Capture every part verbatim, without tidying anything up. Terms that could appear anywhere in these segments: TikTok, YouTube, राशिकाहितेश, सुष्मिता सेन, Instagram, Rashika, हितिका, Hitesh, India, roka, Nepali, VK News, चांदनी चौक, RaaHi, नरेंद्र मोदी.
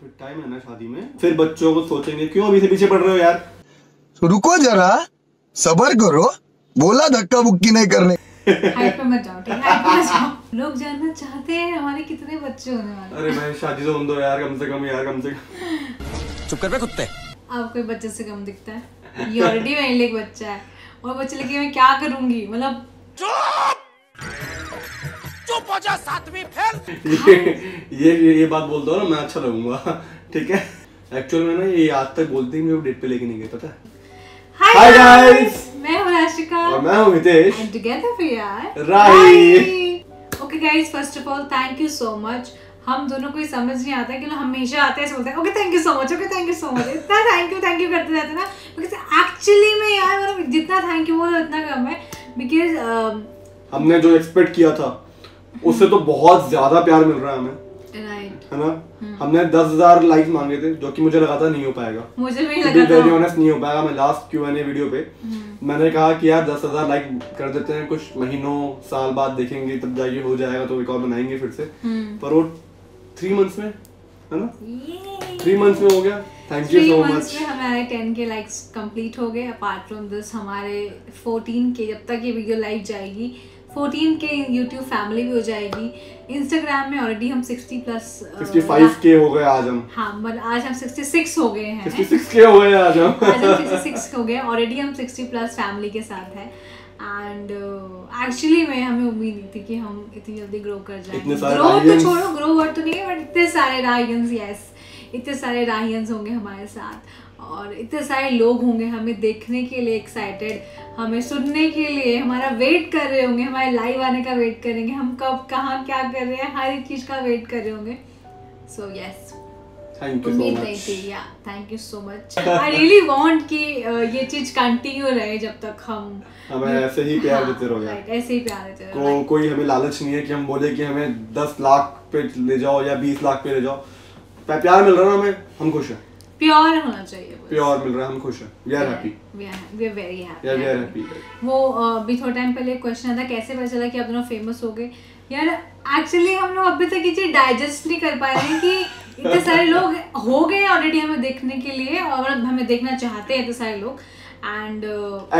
फिर टाइम है ना शादी में, फिर बच्चों को सोचेंगे क्यों अभी से पीछे पड़ रहे हो यार। तो रुको जरा, सबर करो, बोला धक्का बुक्की नहीं करने। हाइट पे मत जाओ, हाइट पे मत जाओ। लोग जानना चाहते हैं हमारे कितने बच्चे होने वाले। अरे भाई शादी तो दो यार, कम से कम यार, कम से कम। चुप कर बे कुत्ते। आप कोई बच्चे से कम दिखता है? ये ऑलरेडी मेरे लिए एक बच्चा है और बच्चे लेके मैं क्या करूंगी, मतलब। चुप हो जा सातवीं फेल। ये ये बात बोल दो ना, मैं अच्छा लगूंगा, ठीक है। एक्चुअल में ना ये आज तक बोलते ही मुझे डेट पे लेके नहीं गए, पता है। हाय गाइस, मैं हूँ राशिका और मैं हूँ Hitesh, and together we are Rahi. Okay guys, first of all thank you so much. हम दोनों को ये समझ नहीं आता कि हमेशा आते हैं बोलते हैं okay thank you so much, okay thank you so much, इतना थैंक यू थैंक यू करते रहते ना। एक्चुअली में यार मतलब जितना थैंक यू बोलो उतना कम है, बिकॉज uh, हमने जो एक्सपेक्ट किया था उससे तो बहुत ज्यादा प्यार मिल रहा है हमें, है ना। हमने दस हज़ार लाइक मांगे थे जो कि मुझे लगा था नहीं हो पाएगा, मुझे भी लगा था नहीं हो पाएगा। मैं last Q and A video पे मैंने कहा कि यार दस हज़ार लाइक कर देते हैं, कुछ महीनों साल बाद देखेंगे तब जाके हो जाएगा तो एक और बनाएंगे फिर से। पर वो थ्री मंथ्स में, है ना, थ्री मंथ्स में हो गया। Thank you so much. हमारे टेन के लाइक्स कंप्लीट हो गए। अपार्ट फ्रॉम दिस हमारे फोर्टीन के, जब तक ये वीडियो लाइव जाएगी फोर्टीन के YouTube फैमिली भी हो जाएगी। Instagram में ऑलरेडी हम सिक्सटी प्लस सिक्सटी फाइव के हो गए आज हम। हाँ, बट आज हम सिक्सटी सिक्स हो गए हैं। सिक्सटी सिक्स के हो गए आज हम। आज हम सिक्सटी सिक्स हो गए, ऑलरेडी हम सिक्सटी प्लस फैमिली के साथ है। एंड एक्चुअली मैं हमें उम्मीद नहीं थी कि हम इतनी जल्दी ग्रो कर जाएंगे। ग्रो तो छोड़ो, ग्रो वर्ड तो नहीं है, बट इतने सारे राहियंस, यस इतने सारे राहियंस होंगे हमारे साथ और इतने सारे लोग होंगे हमें देखने के लिए एक्साइटेड, हमें सुनने के लिए, हमारा वेट कर रहे होंगे, हमारे लाइव आने का वेट करेंगे, हम कब कहाँ क्या कर रहे हैं हर एक चीज़ का वेट कर रहे होंगे। So yes, thank you so much. नहीं थी या thank you so much. I really want कि ये चीज़ कंटिन्यू रहे जब तक हम हमें ऐसे ही प्यार देते रहो, ऐसे ही प्यार देते रहो। कोई हमें लालच नहीं है कि हम बोले कि हमें दस लाख पे ले जाओ या बीस लाख पे ले जाओ। प्यार मिल रहा है ना हमें, हम खुश हैं। प्योर होना चाहिए, प्योर मिल रहा है, हम खुश हैं। We are happy, we are very happy. वो भी थोड़ा टाइम पहले क्वेश्चन था कैसे पता चला कि आप दोनों फेमस हो गए। यार एक्चुअली हम लोग अभी तक ये चीज डाइजेस्ट नहीं कर पा रहे हैं कि इतने सारे लोग हो गए ऑलरेडी हमें देखने के लिए और हमें देखना चाहते हैं इतने सारे लोग। एंड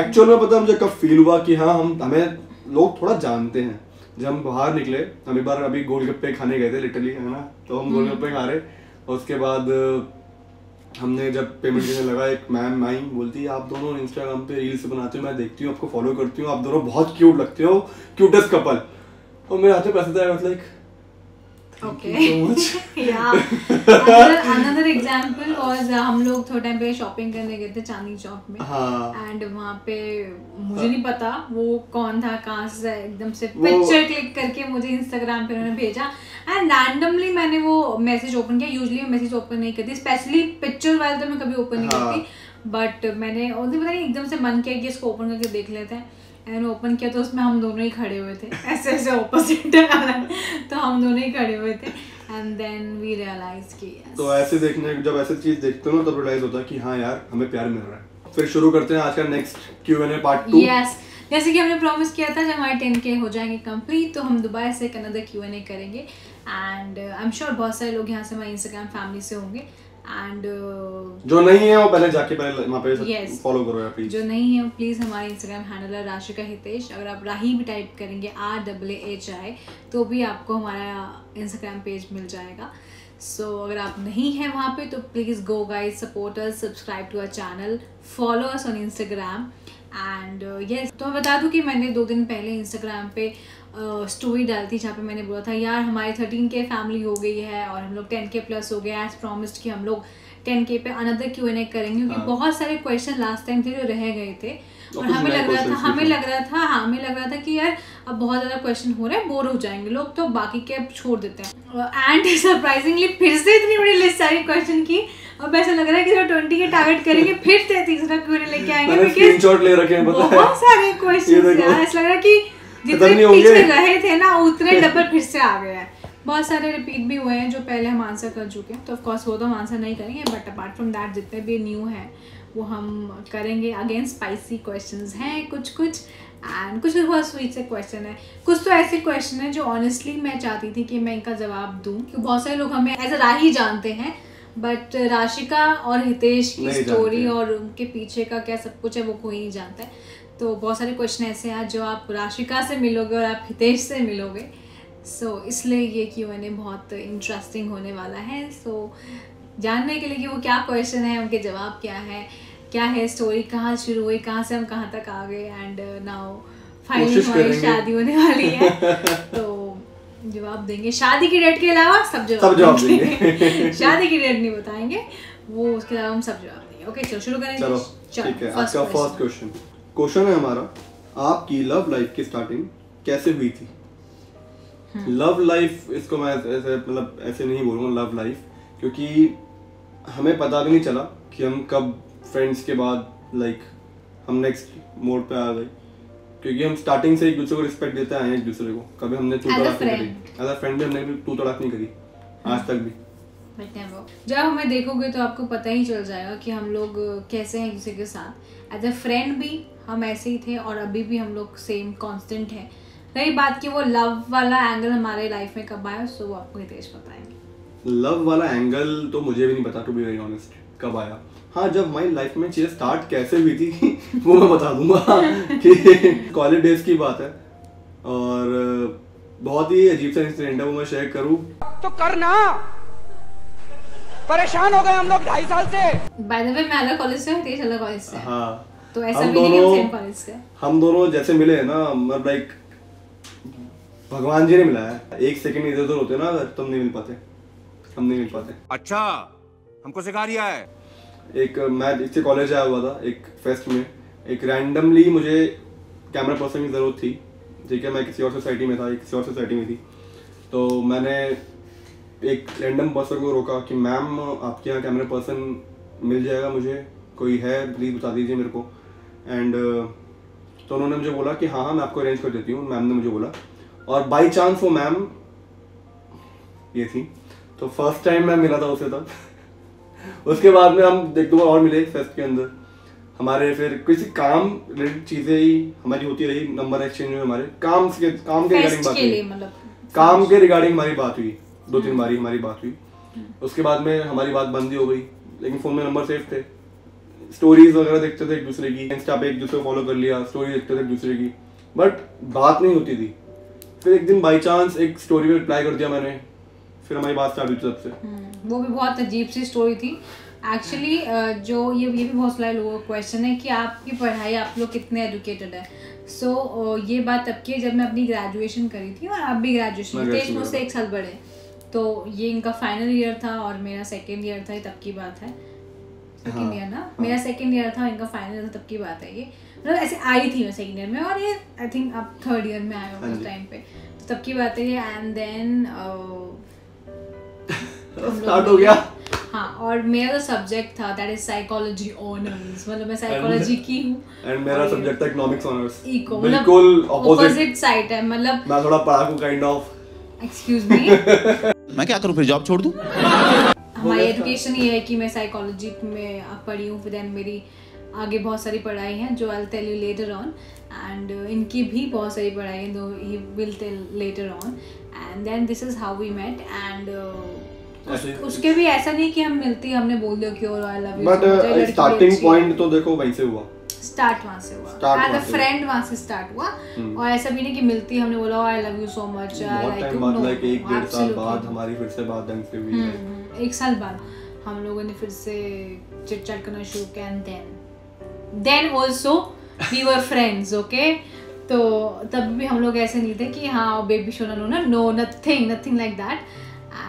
एक्चुअल में पता मुझे कब फील हुआ कि हाँ हम हमें लोग थोड़ा जानते हैं, जब हम बाहर निकले हम एक बार अभी गोलगप्पे खाने गए थे लिटरली, है ना, तो हम गोलगप्पे खा रहे उसके बाद हमने जब पेमेंट देने लगा एक मैम आई, बोलती है आप दोनों इंस्टाग्राम पे रील्स बनाते हो, मैं देखती हूँ, आपको फॉलो करती हूँ, आप दोनों बहुत क्यूट लगते हो, क्यूटेस्ट कपल। और मेरे हाथ में पैसे थे, लाइक ओके या अनदर एग्जांपल वाज हम लोग थोड़ा टाइम पे शॉपिंग करने गए थे चांदनी चौक में। एंड वहाँ पे मुझे नहीं पता वो कौन था कहाँ से एकदम से पिक्चर क्लिक करके मुझे इंस्टाग्राम पे उन्होंने भेजा एंड रैंडमली मैंने वो मैसेज ओपन किया। यूजुअली मैं मैसेज ओपन नहीं करती, स्पेशली पिक्चर वाले तो मैं कभी ओपन नहीं करती, बट मैंने और पता नहीं एकदम से मन किया कि इसको ओपन करके देख लेते हैं। एंड ओपन किया तो उसमें हम दोनों ही खड़े हुए थे ऐसे ऐसे ऑपोजिट तो हम दोनों ही खड़े हुए थे। एंड देन वी रियलाइज कि तो ऐसे देखने जब ऐसे चीज़ देखते हो ना तब रियलाइज होता है कि हाँ यार हमें प्यार मिल रहा है। फिर शुरू करते हैं आज का next Q and A part two. Yes, जैसे कि हमने प्रॉमिस किया था जब हमारे टेन के हो जाएंगे कंप्लीट तो हम दोबारा से एक अनदर क्यू एंड ए करेंगे। एंड आई एम श्योर बहुत सारे लोग यहाँ से हमारे इंस्टाग्राम फैमिली से होंगे। And, uh, जो नहीं है वो पहले जाके पहले वहाँ पे yes, फॉलो करो यार प्लीज। जो नहीं है प्लीज हमारे इंस्टाग्राम हैंडल है राशिकाहितेश। अगर आप राही भी टाइप करेंगे आर डब्ल्यू एच आई तो भी आपको हमारा इंस्टाग्राम पेज मिल जाएगा। सो so, अगर आप नहीं हैं वहाँ पे तो please go guys, support us, subscribe to our channel, follow us on Instagram. And yes, तो मैं बता दूँ कि मैंने दो दिन पहले इंस्टाग्राम पे स्टोरी uh, डाली थी जहाँ पे मैंने बोला था यार हमारी थर्टीन के फैमिली हो गई है और हम लोग टेन के प्लस हो गए। एज प्रॉमिस्ड कि हम लोग टेन के पे अनदर क्यू एंड ए करेंगे क्योंकि बहुत सारे क्वेश्चन लास्ट टाइम थे जो रह गए थे और हमें लग रहा था हमें लग रहा था हाँ हमें लग रहा था कि यार अब बहुत ज़्यादा क्वेश्चन हो रहे हैं, बोर हो जाएंगे लोग, तो बाकी के अब छोड़ देते हैं। एंड सरप्राइजिंगली फिर से इतनी बड़ी लिस्ट सारी क्वेश्चन की, अब ऐसा लग रहा है कि जब ट्वेंटी के टारगेट करेंगे फिर से तीसरा क्यू एंड ए लेके आएंगे। बहुत सारे क्वेश्चन ऐसा लग रहा है कि जितने पीछे रहे थे ना उतने डबल फिर से आ गए हैं। बहुत सारे रिपीट भी हुए हैं जो पहले हम आंसर कर चुके हैं, तो ऑफ कोर्स वो तो हम आंसर नहीं करेंगे, बट अपार्ट फ्रॉम दैट जितने भी न्यू हैं वो हम करेंगे। अगेन स्पाइसी क्वेश्चंस हैं कुछ कुछ एंड कुछ बहुत स्वीट से क्वेश्चन है, कुछ तो ऐसे क्वेश्चन हैं जो ऑनेस्टली मैं चाहती थी कि मैं इनका जवाब दूँ क्योंकि बहुत सारे लोग हमें एज अ राही जानते हैं बट राशिका और हितेश की स्टोरी और उनके पीछे का क्या सब कुछ है वो कोई नहीं जानता है। तो बहुत सारे क्वेश्चन ऐसे हैं जो आप राशिका से मिलोगे और आप हितेश से मिलोगे। सो so, इसलिए ये क्यू एंड ए बहुत इंटरेस्टिंग होने वाला है। सो so, जानने के लिए कि वो क्या क्वेश्चन है, उनके जवाब क्या है, क्या है स्टोरी, कहाँ शुरू हुई, कहाँ से हम कहाँ तक आ गए, एंड नाउ फाइनली हमारी शादी होने वाली है। तो जवाब देंगे शादी की डेट के अलावा, सब जवाब सब देंगे शादी की डेट नहीं बताएंगे वो, उसके अलावा हम सब जवाब देंगे। ओके चलो शुरू करेंगे। चलो ठीक है, आपका फर्स्ट क्वेश्चन क्वेश्चन है हमारा, आपकी लव लाइफ की स्टार्टिंग कैसे हुई थी? लव लाइफ इसको मैं ऐसे मतलब ऐसे नहीं बोलूँगा लव लाइफ, क्योंकि हमें पता भी नहीं चला कि हम कब फ्रेंड्स के बाद लाइक हम नेक्स्ट मोड पे आ गए, क्योंकि हम स्टार्टिंग से एक दूसरे को रिस्पेक्ट देते आए हैं एक दूसरे को। कभी हमने तू तड़ाक नहीं करी, एज अ फ्रेंड भी हमने तू तड़ाक नहीं करी आज तक भी। जब हमें देखोगे तो आपको पता ही चल जाएगा कि हम लोग कैसे हैं एक दूसरे के साथ। एज अ फ्रेंड भी हम ऐसे ही थे और अभी भी हम लोग सेम कॉन्स्टेंट है। रही बात कि वो लव वाला एंगल हमारे लाइफ में कब आया, सो वो आपको हितेश बताएंगे। लव वाला एंगल तो मुझे भी नहीं पता टू बी वेरी ऑनेस्ट कब आया। हाँ, जब हमारी लाइफ में चीज़ें स्टार्ट कैसे हुई थी वो मैं बता दूंगा कि कॉलेज डेज की बात है और बहुत ही अजीब सा इंसिडेंट है, वो मैं शेयर करूँ तो करना। परेशान हो गए हम लोग ढाई साल से। बाय द वे मैं अलग कॉलेज से हूँ, हितेश अलग कॉलेज से। हाँ तो ऐसा भी नहीं कि सेम कॉलेज से। हम दोनों जैसे मिले हैं ना, मतलब लाइक भगवान जी ने मिलाया। एक सेकंड इधर उधर होते ना, तुम नहीं मिल पाते, हम नहीं मिल पाते। अच्छा हमको सिखा दिया है। एक मैं इससे कॉलेज आया हुआ था एक फेस्ट में, एक रैंडमली मुझे कैमरा पर्सन की ज़रूरत थी। ठीक है, मैं किसी और सोसाइटी में था, एक किसी और सोसाइटी में थी, तो मैंने एक रैंडम पर्सन को रोका कि मैम आपके यहाँ कैमरा पर्सन मिल जाएगा, मुझे कोई है प्लीज़ बता दीजिए मेरे को। एंड तो उन्होंने मुझे बोला कि हाँ हाँ मैं आपको अरेंज कर देती हूँ, मैम ने मुझे बोला। और बाई चांस वो मैम ये थी, तो फर्स्ट टाइम मैं मिला था उसे तब। उसके बाद में हम एक दो बार और मिले फेस्ट के अंदर। हमारे फिर किसी काम रिलेटेड चीज़ें ही हमारी होती रही, नंबर एक्सचेंज में हमारे काम के काम के रिगार्डिंग बात हुई, काम के रिगार्डिंग हमारी बात हुई दो तीन बारी हमारी बात हुई। उसके बाद में हमारी बात बंद ही हो गई, लेकिन फ़ोन में नंबर सेव थे, स्टोरीज वगैरह देखते थे एक दूसरे की, इंस्टा पे एक दूसरे को फॉलो कर लिया, स्टोरी देखते थे एक दूसरे की, बट बात नहीं होती थी। फिर एक दिन बाई चांस एक स्टोरी पे रिप्लाई कर दिया मैंने, फिर हमारी बात स्टार्ट हुई सबसे। वो भी बहुत अजीब सी स्टोरी थी एक्चुअली। जो ये ये भी बहुत सारे लोगों का क्वेश्चन है कि आपकी पढ़ाई, आप लोग कितने एजुकेटेड है। सो so, ये बात तब की है जब मैं अपनी ग्रेजुएशन करी थी और आप भी ग्रेजुएशन। हितेश मुझसे एक साल बड़े, तो ये इनका फाइनल ईयर था और मेरा सेकेंड ईयर था, ये तब की बात है। सेकेंड ईयर ना मेरा सेकेंड ईयर था, इनका फाइनल तब की बात है। ये मतलब ऐसे आई थी मैं सेकेंड ईयर में और ये आई थिंक आप थर्ड ईयर में आए हो उस टाइम पे, तो तब की बात है ये। एंड देन स्टार्ट हो गया। हाँ, और मेरा जो सब्जेक्ट था दैट इज साइकोलॉजी ऑनर्स, मतलब मैं साइकोलॉजी की हूँ। एंड मेरा सब्जेक्ट था इकोनॉमिक्स ऑनर्स, बिल्कुल ऑपोजिट साइड है। मतलब मैं थोड़ा पढ़ाकू काइंड ऑफ। एक्सक्यूज मी, मैं क्या करूँ फिर, जॉब छोड़ दूँ? हमारी एजुकेशन ये है कि मैं साइकोलॉजी में पढ़ी हूँ, देन मेरी आगे बहुत सारी पढ़ाई है जो I will tell you later on. And इनकी भी बहुत सारी पढ़ाई है though he will tell later on. And then this is how we met. And उसके भी ऐसा नहीं कि हम मिलती हमने बोल दिया कि और I love you, but starting point तो देखो वहीं से हुआ, स्टार्ट वहाँ से हुआ, एज अ फ्रेंड वहाँ से स्टार्ट हुआ। और ऐसा भी नहीं कि मिलती हमने बोला I love you so much. एक डेढ़ साल बाद हमारी फिर से बात हुई, एक साल बाद हम लोगों ने फिर से चिट चैट करना शुरू किया। And then then also we were friends. Okay, तो तब भी हम लोग ऐसे नहीं थे कि हाँ बेबी शोना नो ना no nothing nothing like that.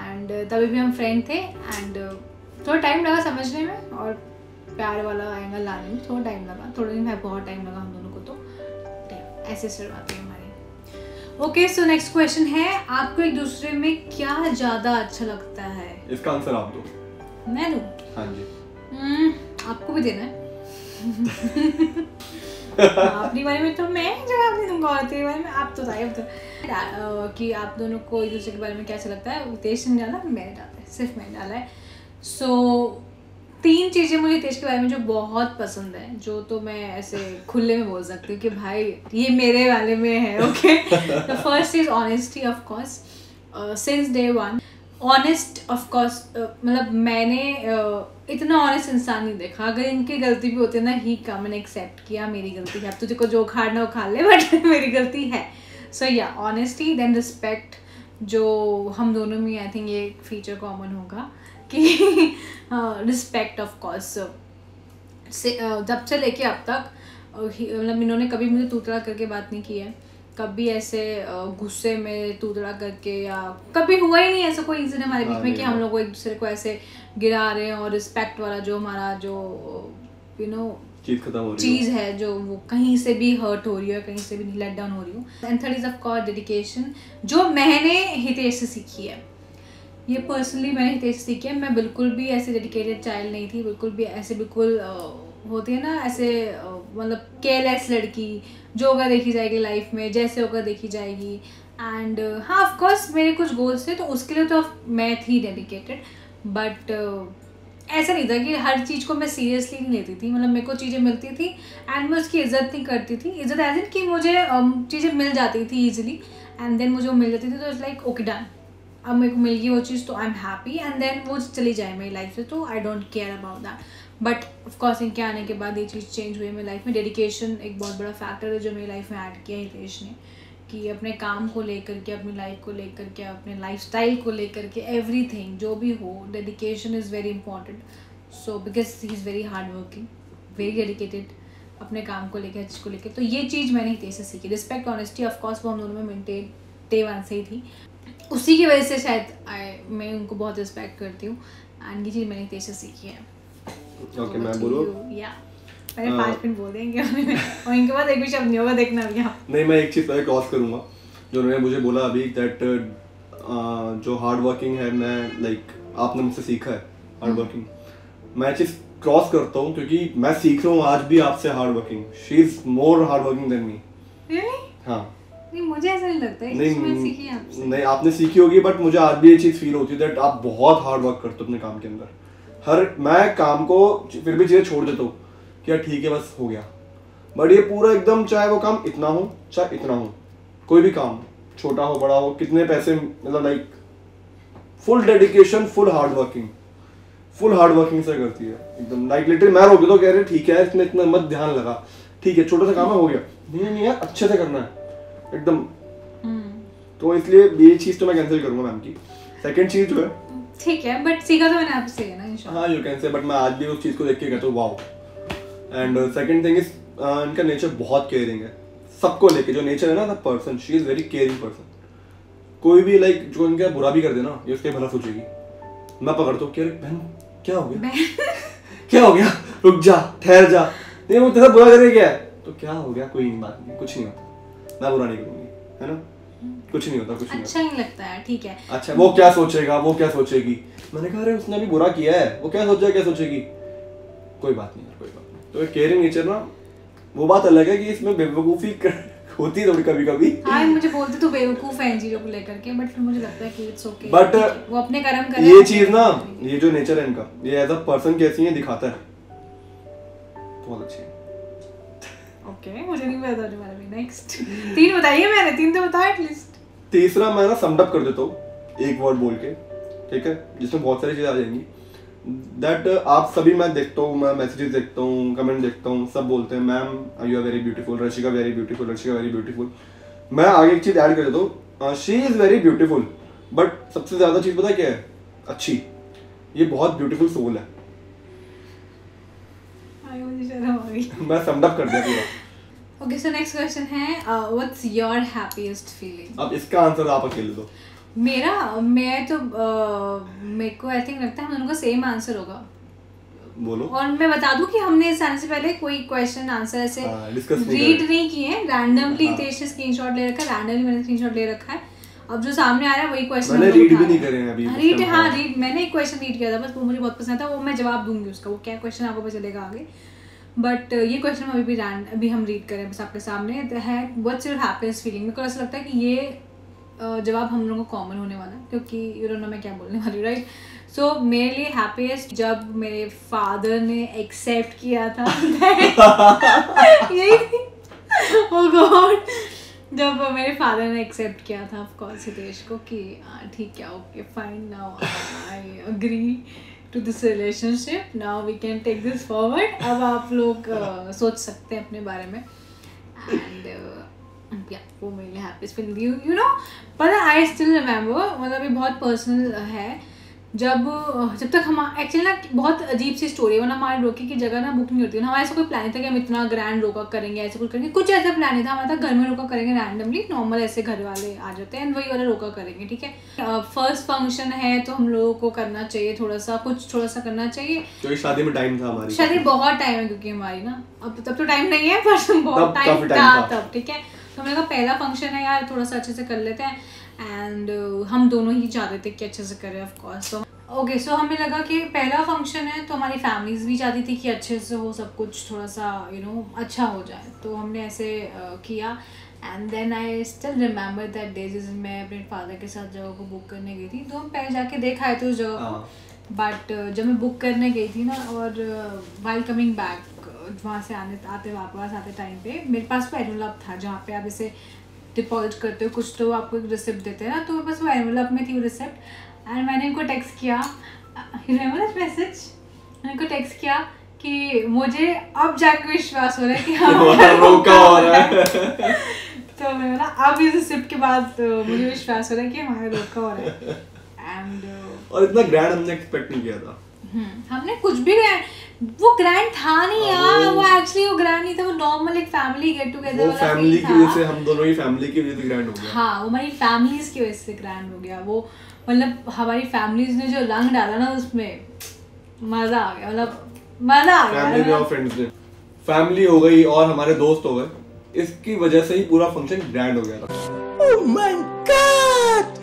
And तभी भी हम फ्रेंड थे। एंड थोड़ा टाइम लगा समझने में और प्यार वाला एंगल लाने में थोड़ा टाइम लगा, थोड़ा दिन में बहुत टाइम लगा हम दोनों को। तो ऐसे शुरुआत है हमारी। ओके, सो नेक्स्ट क्वेश्चन है, आपको एक दूसरे में क्या ज़्यादा अच्छा लगता है? इसका आंसर आप दो। मैं दूँ? हाँ जी। hmm, आपको भी देना है। अपनी बारे में तो मैं जवाब नहीं दूंगा, और तेरे बारे में आप तो बताइए तो। कि आप दोनों को एक दूसरे के बारे में क्या अच्छा लगता है? हितेश ने डाला, मैंने डाला है, सिर्फ मैंने डाला है। सो so, तीन चीज़ें मुझे हितेश के बारे में जो बहुत पसंद है, जो तो मैं ऐसे खुले में बोल सकती हूँ कि भाई ये मेरे वाले में है। Okay, the first is honesty of course since day one. Honest of course, मतलब मैंने uh, इतना ऑनेस्ट इंसान नहीं देखा। अगर इनकी गलती भी होती है ना, ही कम मैंने एक्सेप्ट किया मेरी गलती है, अब तुझे को जो खाना हो खा ले बट मेरी गलती है। सो या ऑनेस्टी देन रिस्पेक्ट, जो हम दोनों में आई थिंक ये फीचर कॉमन होगा कि रिस्पेक्ट ऑफ कोर्स से जब से लेके अब तक मतलब इन्होंने कभी मुझे तूतड़ा करके बात नहीं की है, कभी ऐसे गुस्से में तूतड़ा करके या कभी हुआ ही नहीं ऐसा कोई इंसिडेंट हमारे बीच में कि हम लोग एक दूसरे को ऐसे गिरा रहे हैं। और रिस्पेक्ट वाला जो हमारा जो यू नो चीज खत्म हो रही चीज है, जो वो कहीं से भी हर्ट हो रही है, कहीं से भी नहीं लेट डाउन हो रही हूँ। And third is of course dedication, जो मैंने हितेश से सीखी है। ये पर्सनली मैंने हितेश से सीखी है। मैं बिल्कुल भी ऐसे डेडिकेटेड चाइल्ड नहीं थी, बिल्कुल भी ऐसे बिल्कुल होती है ना ऐसे मतलब केयरलेस लड़की जो होगा देखी जाएगी लाइफ में, जैसे होगा देखी जाएगी। एंड हाँ ऑफ कोर्स मेरे कुछ गोल्स थे तो उसके लिए तो मैं थी डेडिकेटेड, बट ऐसा नहीं था कि हर चीज़ को मैं सीरियसली नहीं लेती थी। मतलब मेरे को चीज़ें मिलती थी एंड मैं उसकी इज्जत नहीं करती थी। इज्जत एज इन कि मुझे चीज़ें मिल जाती थी ईजिली एंड देन मुझे वो मिल जाती थी तो इट्स लाइक ओके डन, अब मेरे को मिल गई वो चीज़ तो I am happy and then वो चली जाए मेरी लाइफ से तो I don't care about that. But of course इनके आने के बाद ये चीज़ चेंज हुई मेरी लाइफ में। डेडिकेशन एक बहुत बड़ा फैक्टर है जो मेरी लाइफ में ऐड किया हितेश ने, कि अपने काम को लेकर के, अपनी लाइफ को लेकर के, अपने लाइफस्टाइल को लेकर के, एवरीथिंग जो भी हो, dedication is very important. So because he is very hard working, very dedicated अपने काम को लेकर, चीज़ को लेकर। तो ये चीज़ मैंने हितेश से सीखी। रिस्पेक्ट ऑनेस्टी ऑफकोर्स वो हम दोनों में मेनटेन डे वन से ही थी, उसी की वजह से शायद आई मैं उनको बहुत रिस्पेक्ट करती हूँ एंड ये चीज़ मैंने हितेश से सीखी है। ओके मैं बोलूं या मैंने पाँच मिनट बोल देंगे और इनके बाद एक भी शब्द नहीं होगा, देखना भैया। नहीं मैं एक चीज़ पहले क्रॉस करूँगा जो उन्होंने मुझे बोला अभी दैट जो हार्ड वर्किंग है, मैं लाइक आपने मुझसे सीखा है हार्ड वर्किंग, मैं चीज़ क्रॉस करता हूँ क्योंकि मैं सीख रहा हूँ आज भी आपसे hard working. She is more hard working than me. हाँ नहीं मुझे ऐसा नहीं लगता है, नहीं मैं सीखी आपसे। नहीं आपने सीखी होगी बट मुझे आज भी ये चीज़ फील होती है दैट आप बहुत हार्ड वर्क करते हो अपने काम के अंदर। हर मैं काम को फिर भी चीज़ें छोड़ देता हूँ कि यार ठीक है बस हो गया, बट ये पूरा एकदम चाहे वो काम इतना हो चाहे इतना हो, कोई भी काम छोटा हो बड़ा हो, कितने पैसे मतलब like full dedication full hard working, full hard working से करती है एकदम। लाइक लिटरली मैं रोक देता हूँ, कह रहे ठीक है इसमें इतना मत ध्यान लगा, ठीक है छोटा सा काम है हो गया, नहीं नहीं यार अच्छे से करना है एकदम। तो इसलिए ये चीज़ तो मैं कैंसिल करूँगा मैम की। सेकेंड चीज़ जो है ठीक है बट सीखा तो मैंने आपसे है ना इंशाल्लाह, हाँ यू कैन से, बट मैं आज भी उस चीज़ को देख के कहता हूँ wow. And second thing is इनका नेचर बहुत केयरिंग है सबको लेके, जो नेचर है ना the person, she is very caring person. कोई भी लाइक like, जो इनका बुरा भी कर देना ये उसके भला सोचेगी। मैं पकड़ता हूँ बहन क्या हो गया क्या हो गया रुक जा ठहर जा, नहीं वो तेरा बुरा करे क्या है तो क्या हो गया कोई नहीं बात नहीं कुछ नहीं होता, मैं बुरा नहीं करूँगी है ना, कुछ नहीं होता कुछ अच्छा नहीं, अच्छा नहीं लगता है ठीक है अच्छा वो क्या सोचेगा वो क्या सोचेगी। मैंने कहा अरे उसने भी बुरा किया है वो क्या सोचेगा क्या सोचेगी, कोई बात नहीं यार कोई बात नहीं। तो केयरिंग नेचर ना वो बात अलग है कि इसमें बेवकूफ़ी होती है थोड़ी कभी कभी। हाँ मुझे बोलते तो बेवकूफ़ है इन चीज़ों को लेकर के, बट मुझे लगता है कि इट्स ओके, बट वो अपने कर्म करे। ये चीज़ ना ये जो नेचर है इनका ये एज अ पर्सन कैसी है दिखाता है, बहुत अच्छी है। ओके मुझे नहीं पता जो हमारा भी नेक्स्ट तीन बताइए, मैंने तीन तो बताया एटलीस्ट। तीसरा मैं ना समडप कर देता हूँ एक वर्ड बोल के, ठीक है, जिसमें बहुत सारी चीज़ें आ जाएंगी दैट आप सभी मैं देखता हूँ, मैं मैसेजेस देखता हूँ, कमेंट देखता हूँ, सब बोलते हैं ma'am you are very beautiful, Rashika very beautiful, Rashika very beautiful. मैं आगे एक चीज़ ऐड कर देता हूँ, she is very beautiful but सबसे ज़्यादा चीज़ पता क्या है अच्छी, ये बहुत ब्यूटीफुल सोल है। मैं समडप कर दिया पूरा। ओके सो नेक्स्ट क्वेश्चन है व्हाट्स योर हैप्पीएस्ट फीलिंग। अब इसका आंसर आप अकेले दो। मेरा मैं तो uh, मेरे को आई थिंक लगता है हम दोनों का सेम आंसर होगा। बोलो। और मैं बता दूं कि हमने इस आंसर से पहले कोई क्वेश्चन आंसर ऐसे रीड नहीं किए हैं, रैंडमली हितेश ने स्क्रीनशॉट ले रखा है, रैंडमली मैंने स्क्रीनशॉट ले रखा है, अब जो सामने आ रहा है वही क्वेश्चन मैंने रीड भी नहीं करे हैं अभी रीड। हाँ रीड मैंने एक क्वेश्चन रीड किया था बस, वो मुझे बहुत पसंद था, वो मैं जवाब दूंगी उसका, वो क्या क्वेश्चन आपको पता चलेगा आगे, बट ये क्वेश्चन अभी भी रैंड अभी हम रीड करें बस आपके सामने है व्हाट्स योर हैप्पीएस्ट फीलिंग। मेरे को ऐसा लगता है कि ये जवाब हम लोगों को कॉमन होने वाला है क्योंकि यू डोंट नो मैं क्या बोलने वाली हूँ राइट। सो मेरे लिए हैप्पीएस्ट जब मेरे फादर ने एक्सेप्ट किया था यही ओ गॉड जब मेरे फादर ने एक्सेप्ट किया था ऑफ कोर्स हितेश को कि ठीक है okay fine, now I agree to this relationship, now we can take this forward, अब आप लोग uh, सोच सकते हैं अपने बारे में एंड या वो मेरे लिए happiest feeling you you know. पर आई स्टिल रिमेंबर, मतलब ये बहुत पर्सनल है, जब जब तक हम एक्चुअली ना बहुत अजीब सी स्टोरी है, वरना हमारे रोके की जगह ना बुक नहीं होती है ना, हमारा ऐसा कोई प्लान नहीं था कि हम इतना ग्रैंड रोका करेंगे, ऐसे कुछ करेंगे, कुछ ऐसा प्लान नहीं था हमारा, घर में रोका करेंगे रैंडमली, नॉर्मल ऐसे घर वाले आ जाते हैं वही वाला रोका करेंगे, ठीक है। फर्स्ट फंक्शन है तो हम लोगों को करना चाहिए थोड़ा सा, कुछ थोड़ा सा करना चाहिए, तो शादी में टाइम था हमारी, शादी बहुत टाइम है क्योंकि हमारी ना अब तब तो टाइम नहीं है पर बहुत टाइम था तब, ठीक है। तो हमने कहा पहला फंक्शन है यार थोड़ा सा अच्छे से कर लेते हैं एंड uh, हम दोनों ही चाहते थे कि अच्छे से करें ऑफ कोर्स। तो ओके सो हमें लगा कि पहला फंक्शन है तो हमारी फैमिलीज भी चाहती थी कि अच्छे से हो सब कुछ, थोड़ा सा यू you नो know, अच्छा हो जाए, तो हमने ऐसे uh, किया and then I still remember that day जिस मैं अपने फादर के साथ जगह को बुक करने गई थी, तो हम पहले जाके देखा है तो जगह को, बट uh, जब मैं बुक करने गई थी ना और वाइल कमिंग बैक वहाँ से आने आते वापस आते टाइम पे मेरे पास वो एनवलप था जहाँ पे आप इसे डिपॉजिट करते हो कुछ, तो आपको एक रिसिप्ट देते हैं ना, तो मेरे पास वो एनवलप में थी वो रिसिप्ट एंड मैंने इनको टेक्स्ट किया, रिमेंबर दैट मैसेज, मैंने इनको टेक्स्ट किया कि मुझे अब जाके विश्वास हो रहा है कि हमारा रोका हो रहा है तो मैंने बोला अब इस रिसिप्ट के बाद मुझे विश्वास हो रहा है कि हमारा रोका हो रहा है एंड और इतना ग्रैंड हमने एक्सपेक्ट नहीं किया था, हमने कुछ भी वो ग्रैंड था नहीं यार, वो एक्चुअली वो ग्रैंड नहीं था, वो नॉर्मल एक फैमिली गेट टुगेदर वाला फैमिली की वजह से, हम दोनों ही फैमिली की वजह से ग्रैंड हो गया, हाँ वो हमारी फैमिलीज की वजह से ग्रैंड हो गया, वो मतलब हमारी फैमिलीज ने जो रंग डाला ना उसमें मजा आ गया, मतलब मजा आ गया, फैमिली और फ्रेंड्स ने, फैमिली हो गई और हमारे दोस्त हो गए, इसकी वजह से ही पूरा फंक्शन ग्रैंड हो गया। ओह माय गॉड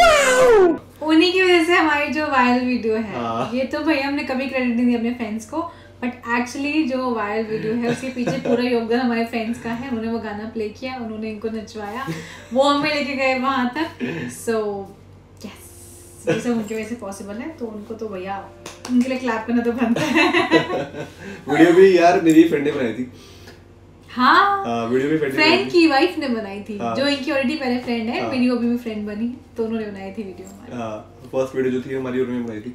वाओ, उन्हीं की वजह से हमारी जो वायरल वीडियो है हाँ। ये तो भाई हमने कभी क्रेडिट नहीं दिया अपने फ्रेंड्स को, बट एक्चुअली जो वायरल वीडियो है उसके पीछे पूरा योगदान हमारे फ्रेंड्स का है, उन्होंने वो गाना प्ले किया, उन्होंने इनको नचवाया, वो हमें लेके गए वहाँ तक, सो यस ये सब उनकी वजह से पॉसिबल है, तो उनको तो भैया उनके लिए क्लैप करना तो बनता है। वीडियो भी यार मेरी फ्रेंड ने बनाई थी, हाँ फ्रेंड की वाइफ ने बनाई थी, जो इनकी ऑलरेडी पहले फ्रेंड है, मेरी वो भी फ्रेंड बनी, तो उन्होंने बनाई थी वीडियो हमारी, फर्स्ट वीडियो जो थी हमारी उन्होंने बनाई थी,